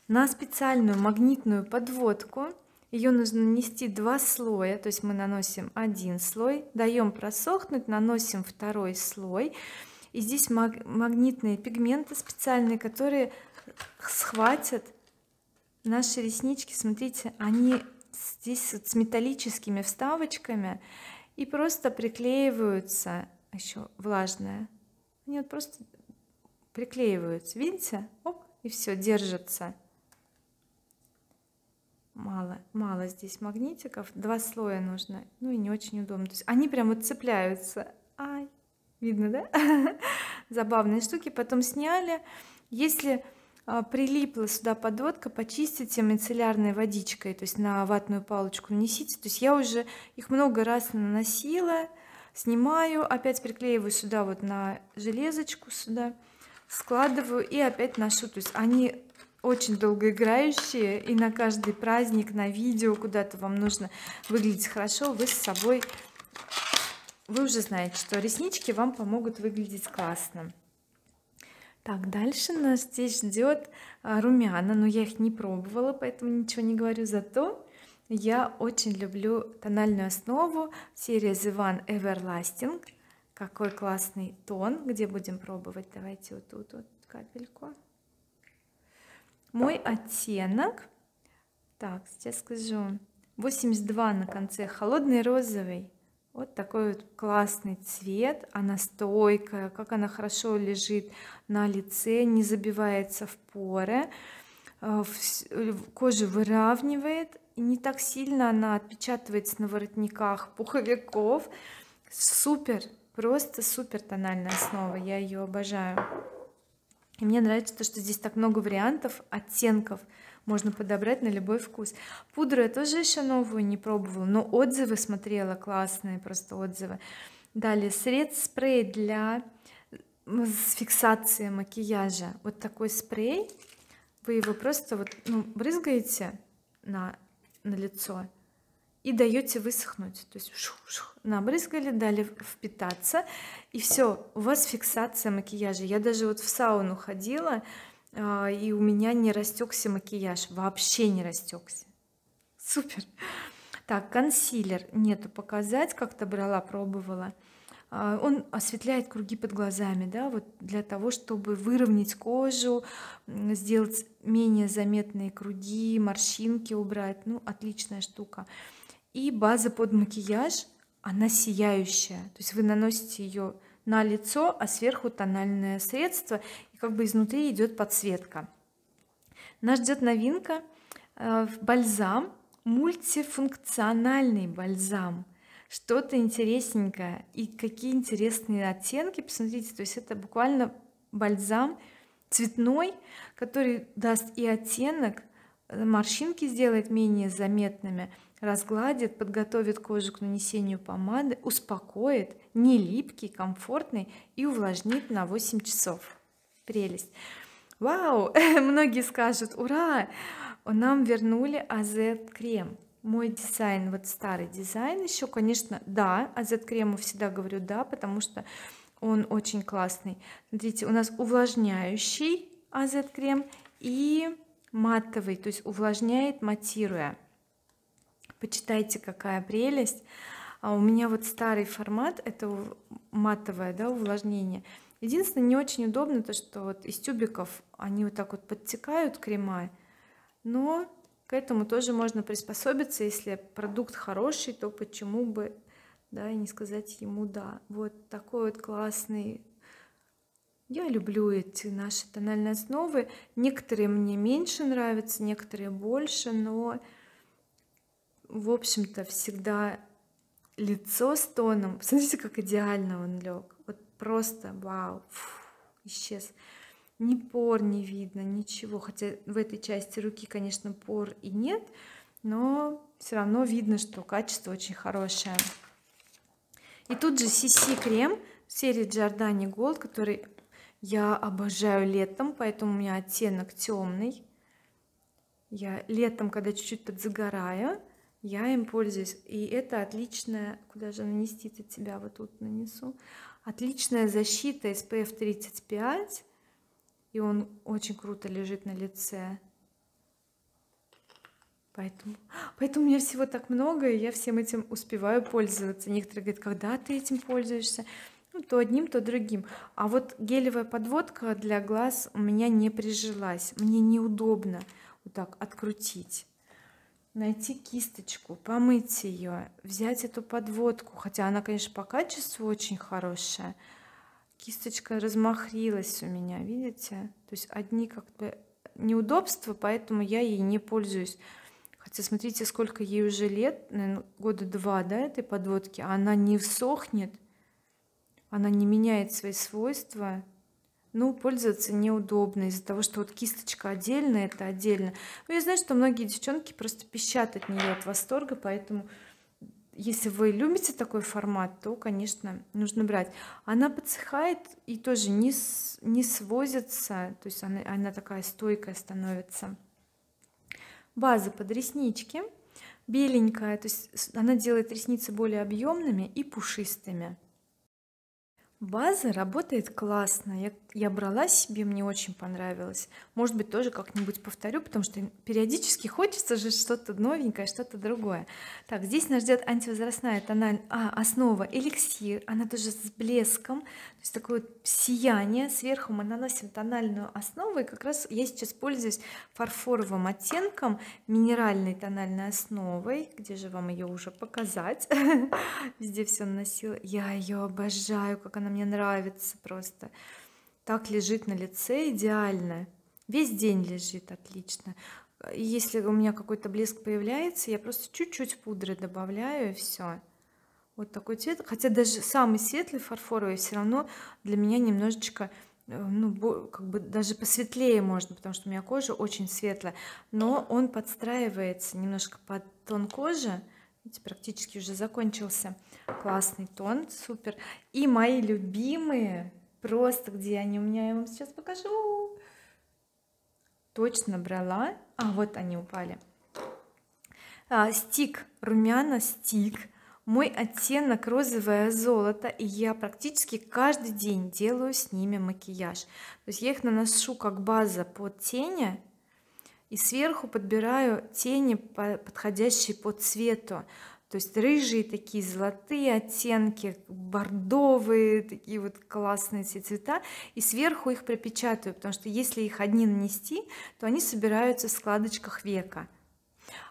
На специальную магнитную подводку ее нужно нанести два слоя. То есть мы наносим один слой, даем просохнуть, наносим второй слой. И здесь маг- магнитные пигменты специальные, которые схватят наши реснички, смотрите, они здесь вот с металлическими вставочками и просто приклеиваются, еще влажная, они вот просто приклеиваются, видите, оп, и все, держатся. Мало, мало здесь магнитиков, два слоя нужно, ну и не очень удобно, то есть они прям вот цепляются, ай, видно, да? Забавные штуки, потом сняли, если прилипла сюда подводка, почистите мицеллярной водичкой, то есть на ватную палочку нанесите. То есть я уже их много раз наносила, снимаю, опять приклеиваю сюда вот на железочку, сюда складываю и опять ношу. То есть они очень долгоиграющие, и на каждый праздник, на видео, куда-то вам нужно выглядеть хорошо, вы с собой, вы уже знаете, что реснички вам помогут выглядеть классно. Так, дальше нас здесь ждет румяна, но я их не пробовала, поэтому ничего не говорю. Зато я очень люблю тональную основу серии The One Everlasting. Какой классный тон, где будем пробовать? Давайте вот тут вот капельку. Мой оттенок, так, сейчас скажу, восемьдесят два на конце, холодный розовый. Вот такой вот классный цвет, она стойкая, как она хорошо лежит на лице, не забивается в поры, кожу выравнивает, не так сильно она отпечатывается на воротниках пуховиков. Супер, просто супер тональная основа, я ее обожаю. И мне нравится то, что здесь так много вариантов, оттенков можно подобрать на любой вкус. Пудру я тоже еще новую не пробовала, но отзывы смотрела, классные просто отзывы. Далее средств спрей для фиксации макияжа. Вот такой спрей. Вы его просто вот, ну, брызгаете на, на лицо и даете высохнуть. То есть шух, шух, набрызгали, дали впитаться, и все, у вас фиксация макияжа. Я даже вот в сауну ходила, и у меня не растекся макияж, вообще не растекся. Супер. Так, консилер нету показать, как-то брала, пробовала. Он осветляет круги под глазами, да, вот для того, чтобы выровнять кожу, сделать менее заметные круги, морщинки убрать. Ну, отличная штука. И база под макияж, она сияющая. То есть вы наносите ее на лицо, а сверху тональное средство. И как бы изнутри идет подсветка. Нас ждет новинка. Бальзам. Мультифункциональный бальзам. Что-то интересненькое. И какие интересные оттенки. Посмотрите, то есть это буквально бальзам цветной, который даст и оттенок, морщинки сделает менее заметными, разгладит, подготовит кожу к нанесению помады, успокоит, не липкий, комфортный и увлажнит на восемь часов. Прелесть. Вау! Многие скажут: ура! Нам вернули а зет крем. Мой дизайн, вот старый дизайн еще, конечно, да, а зет крему всегда говорю да, потому что он очень классный. Смотрите, у нас увлажняющий а зет крем и матовый, то есть увлажняет, матируя. Почитайте, какая прелесть. А у меня вот старый формат, это матовое, да, увлажнение. Единственное, не очень удобно то, что вот из тюбиков они вот так вот подтекают, крема, но к этому тоже можно приспособиться. Если продукт хороший, то почему бы, да, и не сказать ему да. Вот такой вот классный. Я люблю эти наши тональные основы. Некоторые мне меньше нравятся, некоторые больше, но в общем-то всегда лицо с тоном. Смотрите, как идеально он лег. Вот просто вау, фу, исчез. Ни пор не видно, ничего. Хотя в этой части руки, конечно, пор и нет, но все равно видно, что качество очень хорошее. И тут же си си крем серии Giordani Gold, который я обожаю летом, поэтому у меня оттенок темный. Я летом, когда чуть-чуть подзагораю, я им пользуюсь. И это отличная, куда же нанести-то тебя, вот тут нанесу, отличная защита эс пэ эф тридцать пять. И он очень круто лежит на лице. Поэтому, поэтому у меня всего так много, и я всем этим успеваю пользоваться. Некоторые говорят: когда ты этим пользуешься? Ну, то одним, то другим. А вот гелевая подводка для глаз у меня не прижилась. Мне неудобно вот так открутить. Найти кисточку, помыть ее, взять эту подводку. Хотя она, конечно, по качеству очень хорошая. Кисточка размахрилась у меня, видите? То есть одни как бы неудобства, поэтому я ей не пользуюсь. Хотя смотрите, сколько ей уже лет, наверное, года два, да, этой подводки. Она не всохнет, она не меняет свои свойства. Ну, пользоваться неудобно из-за того, что вот кисточка отдельно, это отдельно. Но я знаю, что многие девчонки просто пищат от нее от восторга, поэтому... Если вы любите такой формат, то, конечно, нужно брать. Она подсыхает и тоже не, с, не свозится, то есть она, она такая стойкая становится. База под реснички, беленькая, то есть она делает ресницы более объемными и пушистыми. База работает классно. Я, я брала себе, мне очень понравилось. Может быть, тоже как-нибудь повторю, потому что периодически хочется же что-то новенькое, что-то другое. Так, здесь нас ждет антивозрастная тональ... а, основа Elixir. Она тоже с блеском, то есть такое вот сияние. Сверху мы наносим тональную основу. И как раз я сейчас пользуюсь фарфоровым оттенком, минеральной тональной основой. Где же вам ее уже показать? Везде все наносила. Я ее обожаю, как она мне нравится, просто так лежит на лице идеально, весь день лежит отлично. Если у меня какой-то блеск появляется, я просто чуть-чуть пудры добавляю, и все. Вот такой цвет. Хотя даже самый светлый фарфоровый все равно для меня немножечко ну, как бы даже посветлее можно, потому что у меня кожа очень светлая, но он подстраивается немножко под тон кожи. Видите, практически уже закончился классный тон, супер. И мои любимые, просто где они у меня, я вам сейчас покажу. Точно брала, а вот они упали. А, стик, румяна стик. Мой оттенок розовое золото, и я практически каждый день делаю с ними макияж. То есть я их наношу как база под тени, и сверху подбираю тени, подходящие по цвету. То есть рыжие, такие золотые оттенки, бордовые, такие вот классные эти цвета. И сверху их пропечатаю, потому что если их одни нанести, то они собираются в складочках века.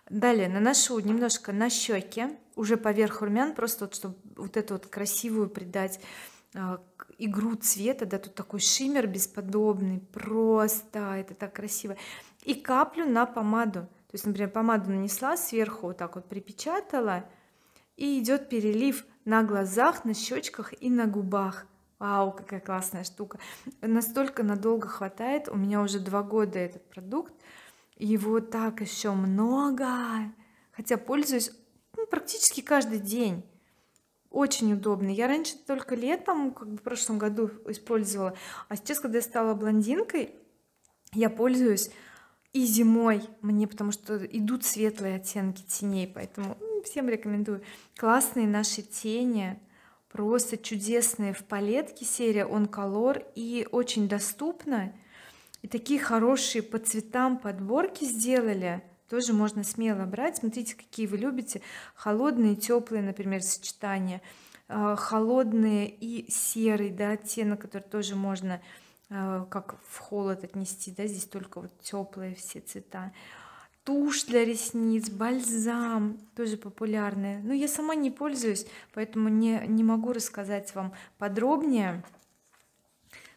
Далее наношу немножко на щеки, уже поверх румян, просто вот, чтобы вот эту вот красивую придать э, игру цвета, да, тут такой шиммер бесподобный, просто это так красиво. И каплю на помаду, то есть, например, помаду нанесла, сверху вот так вот припечатала, и идет перелив на глазах, на щечках и на губах. Вау, какая классная штука, настолько надолго хватает, у меня уже два года этот продукт. Его так еще много, хотя пользуюсь, ну, практически каждый день. Очень удобно. Я раньше только летом, как бы в прошлом году, использовала, а сейчас, когда я стала блондинкой, я пользуюсь и зимой мне, потому что идут светлые оттенки теней, поэтому всем рекомендую. Классные наши тени, просто чудесные, в палетке серия On Color, и очень доступно. И такие хорошие по цветам подборки сделали, тоже можно смело брать. Смотрите, какие вы любите: холодные, теплые, например, сочетания, холодные и серый, да, оттенок, который тоже можно как в холод отнести, да, здесь только вот теплые все цвета. Тушь для ресниц, бальзам тоже популярные, но я сама не пользуюсь, поэтому не не могу рассказать вам подробнее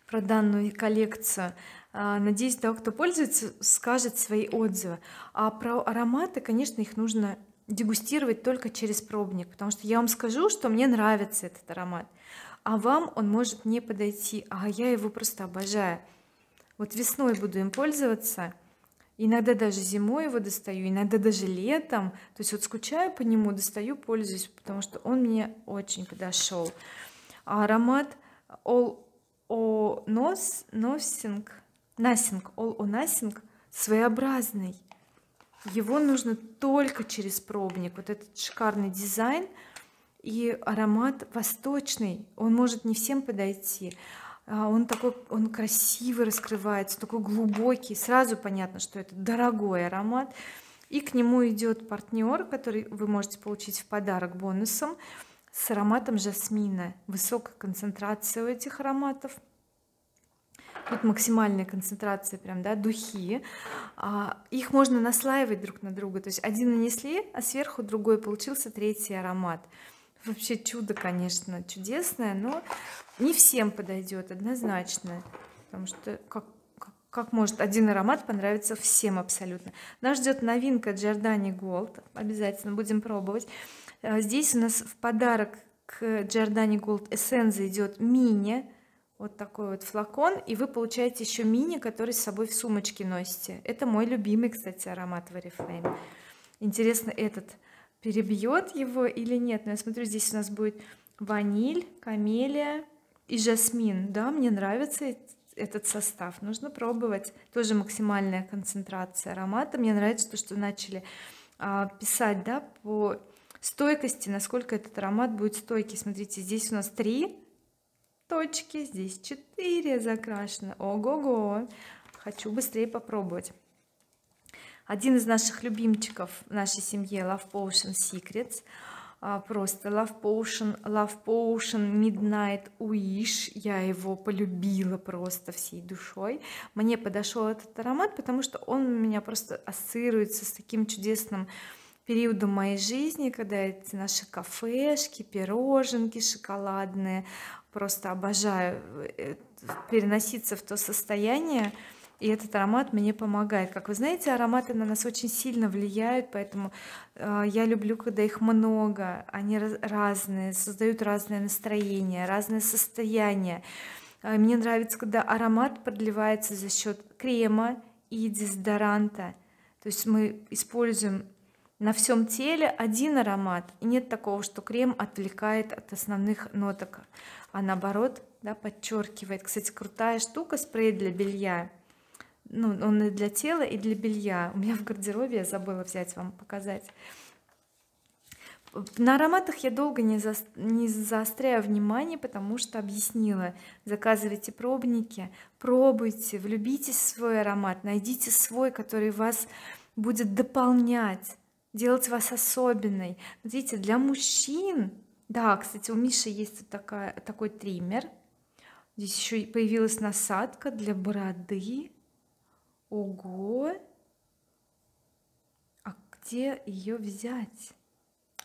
про данную коллекцию. Надеюсь, того, кто пользуется, скажет свои отзывы. А про ароматы, конечно, их нужно дегустировать только через пробник, потому что я вам скажу, что мне нравится этот аромат, а вам он может не подойти, а я его просто обожаю. Вот весной буду им пользоваться, иногда даже зимой его достаю, иногда даже летом, то есть вот скучаю по нему, достаю, пользуюсь, потому что он мне очень подошел. А аромат All or Nothing Nothing, All or Nothing своеобразный. Его нужно только через пробник. Вот этот шикарный дизайн и аромат восточный. Он может не всем подойти. Он такой, он красиво раскрывается, такой глубокий. Сразу понятно, что это дорогой аромат. И к нему идет партнер, который вы можете получить в подарок бонусом, с ароматом жасмина. Высокая концентрация у этих ароматов. Тут максимальная концентрация, прям, да, духи. А, их можно наслаивать друг на друга. То есть один нанесли, а сверху другой, получился третий аромат. Вообще чудо, конечно, чудесное, но не всем подойдет однозначно. Потому что как, как, как может один аромат понравиться всем абсолютно? Нас ждет новинка Giordani Gold. Обязательно будем пробовать. А, здесь у нас в подарок к Giordani Gold Essence идет мини. Вот такой вот флакон, и вы получаете еще мини, который с собой в сумочке носите. Это мой любимый, кстати, аромат в Oriflame. Интересно, этот перебьет его или нет? Но я смотрю, здесь у нас будет ваниль, камелия и жасмин. Да, мне нравится этот состав, нужно пробовать. Тоже максимальная концентрация аромата. Мне нравится то, что начали а, писать, да, по стойкости, насколько этот аромат будет стойкий. Смотрите, здесь у нас три точки, здесь четыре закрашено. Ого-го, хочу быстрее попробовать. Один из наших любимчиков в нашей семье — Love Potion Secrets. Просто Love Potion, Love Potion Midnight Wish. Я его полюбила просто всей душой. Мне подошел этот аромат, потому что он у меня просто ассоциируется с таким чудесным периодом моей жизни, когда эти наши кафешки, пироженки шоколадные, просто обожаю переноситься в то состояние, и этот аромат мне помогает. Как вы знаете, ароматы на нас очень сильно влияют, поэтому я люблю, когда их много, они разные, создают разное настроение, разное состояние. Мне нравится, когда аромат продлевается за счет крема и дезодоранта. То есть мы используем на всем теле один аромат. И нет такого, что крем отвлекает от основных ноток, а наоборот, да, подчеркивает. Кстати, крутая штука — спрей для белья. Ну, он и для тела, и для белья. У меня в гардеробе, я забыла взять вам показать. На ароматах я долго не, за... не заостряю внимание, потому что объяснила. Заказывайте пробники, пробуйте, влюбитесь в свой аромат, найдите свой, который вас будет дополнять, делать вас особенной. Видите, для мужчин, да, кстати, у Миши есть вот такая, такой триммер. Здесь еще появилась насадка для бороды. Ого! А где ее взять?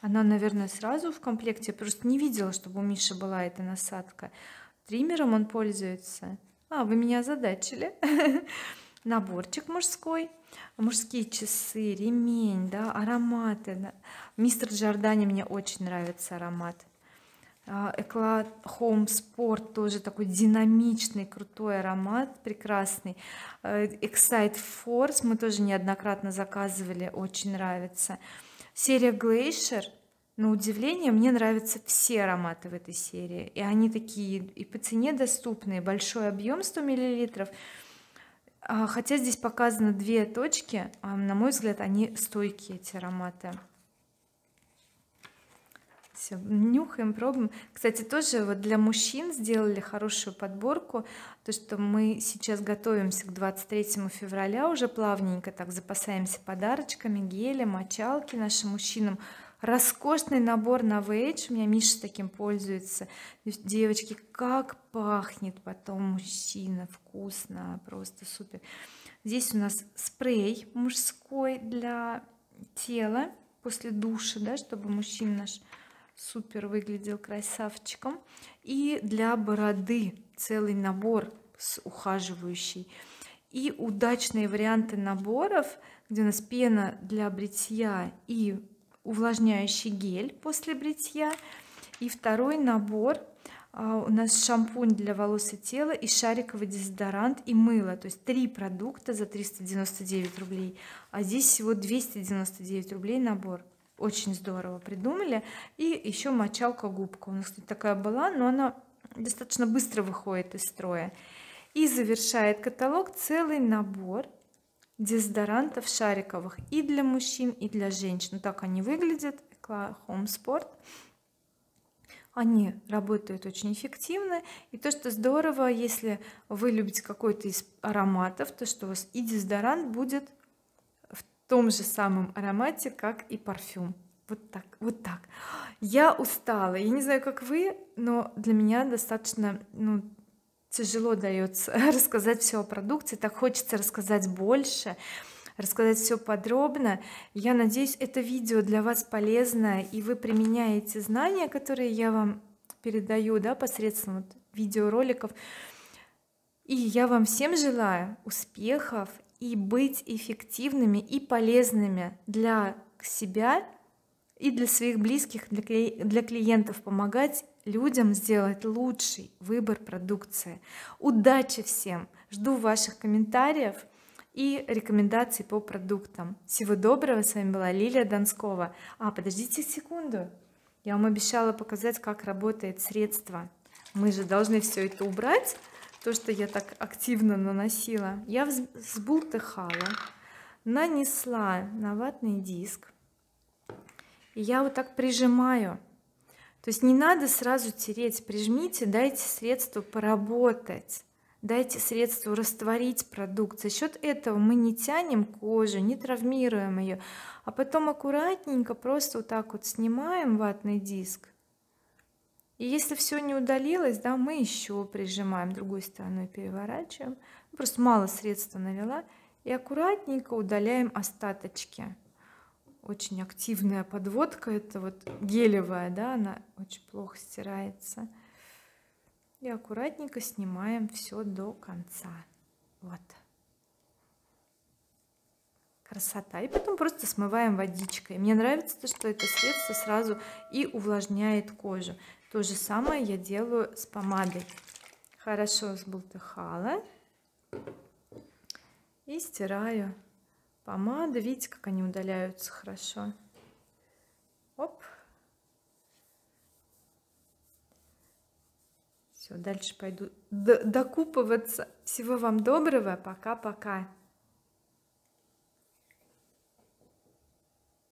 Она, наверное, сразу в комплекте. Я просто не видела, чтобы у Миши была эта насадка. Триммером он пользуется. А, вы меня озадачили. Наборчик мужской. Мужские часы, ремень, да, ароматы. Мистер Giordani, мне очень нравится аромат. Eclat Home Sport тоже такой динамичный, крутой аромат, прекрасный. Excite Force мы тоже неоднократно заказывали, очень нравится. Серия Glacier, на удивление, мне нравятся все ароматы в этой серии. И они такие и по цене доступные. Большой объем сто миллилитров. Хотя здесь показаны две точки. А на мой взгляд, они стойкие, эти ароматы. Все, нюхаем, пробуем. Кстати, тоже вот для мужчин сделали хорошую подборку. То, что мы сейчас готовимся к двадцать третьему февраля, уже плавненько так запасаемся подарочками, гели, мочалки нашим мужчинам. Роскошный набор Novage, у меня Миша таким пользуется. Девочки, как пахнет потом мужчина, вкусно, просто супер. Здесь у нас спрей мужской для тела после душа, да, чтобы мужчина наш супер выглядел красавчиком. И для бороды целый набор с ухаживающей. И удачные варианты наборов, где у нас пена для бритья и увлажняющий гель после бритья. И второй набор у нас шампунь для волос и тела, и шариковый дезодорант, и мыло. То есть три продукта за триста девяносто девять рублей, а здесь всего двести девяносто девять рублей набор. Очень здорово придумали. И еще мочалка-губка. У нас, кстати, такая была, но она достаточно быстро выходит из строя. И завершает каталог целый набор дезодорантов шариковых и для мужчин, и для женщин. Так они выглядят. Eclat Home Sport. Они работают очень эффективно. И то, что здорово, если вы любите какой-то из ароматов, то что у вас и дезодорант будет в том же самом аромате, как и парфюм. Вот так, вот так. Я устала. Я не знаю, как вы, но для меня достаточно, ну, тяжело дается рассказать все о продукции. Так хочется рассказать больше, рассказать все подробно. Я надеюсь, это видео для вас полезно, и вы применяете знания, которые я вам передаю, да, посредством вот видеороликов. И я вам всем желаю успехов и быть эффективными и полезными для себя и для своих близких, для клиентов, помогать людям сделать лучший выбор продукции. Удачи всем! Жду ваших комментариев и рекомендаций по продуктам. Всего доброго! С вами была Лилия Донскова. А, подождите секунду. Я вам обещала показать, как работает средство. Мы же должны все это убрать. То, что я так активно наносила, я взбултыхала, нанесла на ватный диск. И я вот так прижимаю. То есть не надо сразу тереть. Прижмите, дайте средству поработать. Дайте средству растворить продукт. За счет этого мы не тянем кожу, не травмируем ее. А потом аккуратненько просто вот так вот снимаем ватный диск. И если все не удалилось, да, мы еще прижимаем другой стороной, переворачиваем. Просто мало средства навела. И аккуратненько удаляем остаточки. Очень активная подводка. Это вот гелевая, да, она очень плохо стирается. И аккуратненько снимаем все до конца. Вот. Красота. И потом просто смываем водичкой. Мне нравится то, что это средство сразу и увлажняет кожу. То же самое я делаю с помадой. хорошо сболтыхала. И стираю помаду. Видите, как они удаляются хорошо. Оп. Все, дальше пойду докупываться. Всего вам доброго. Пока-пока.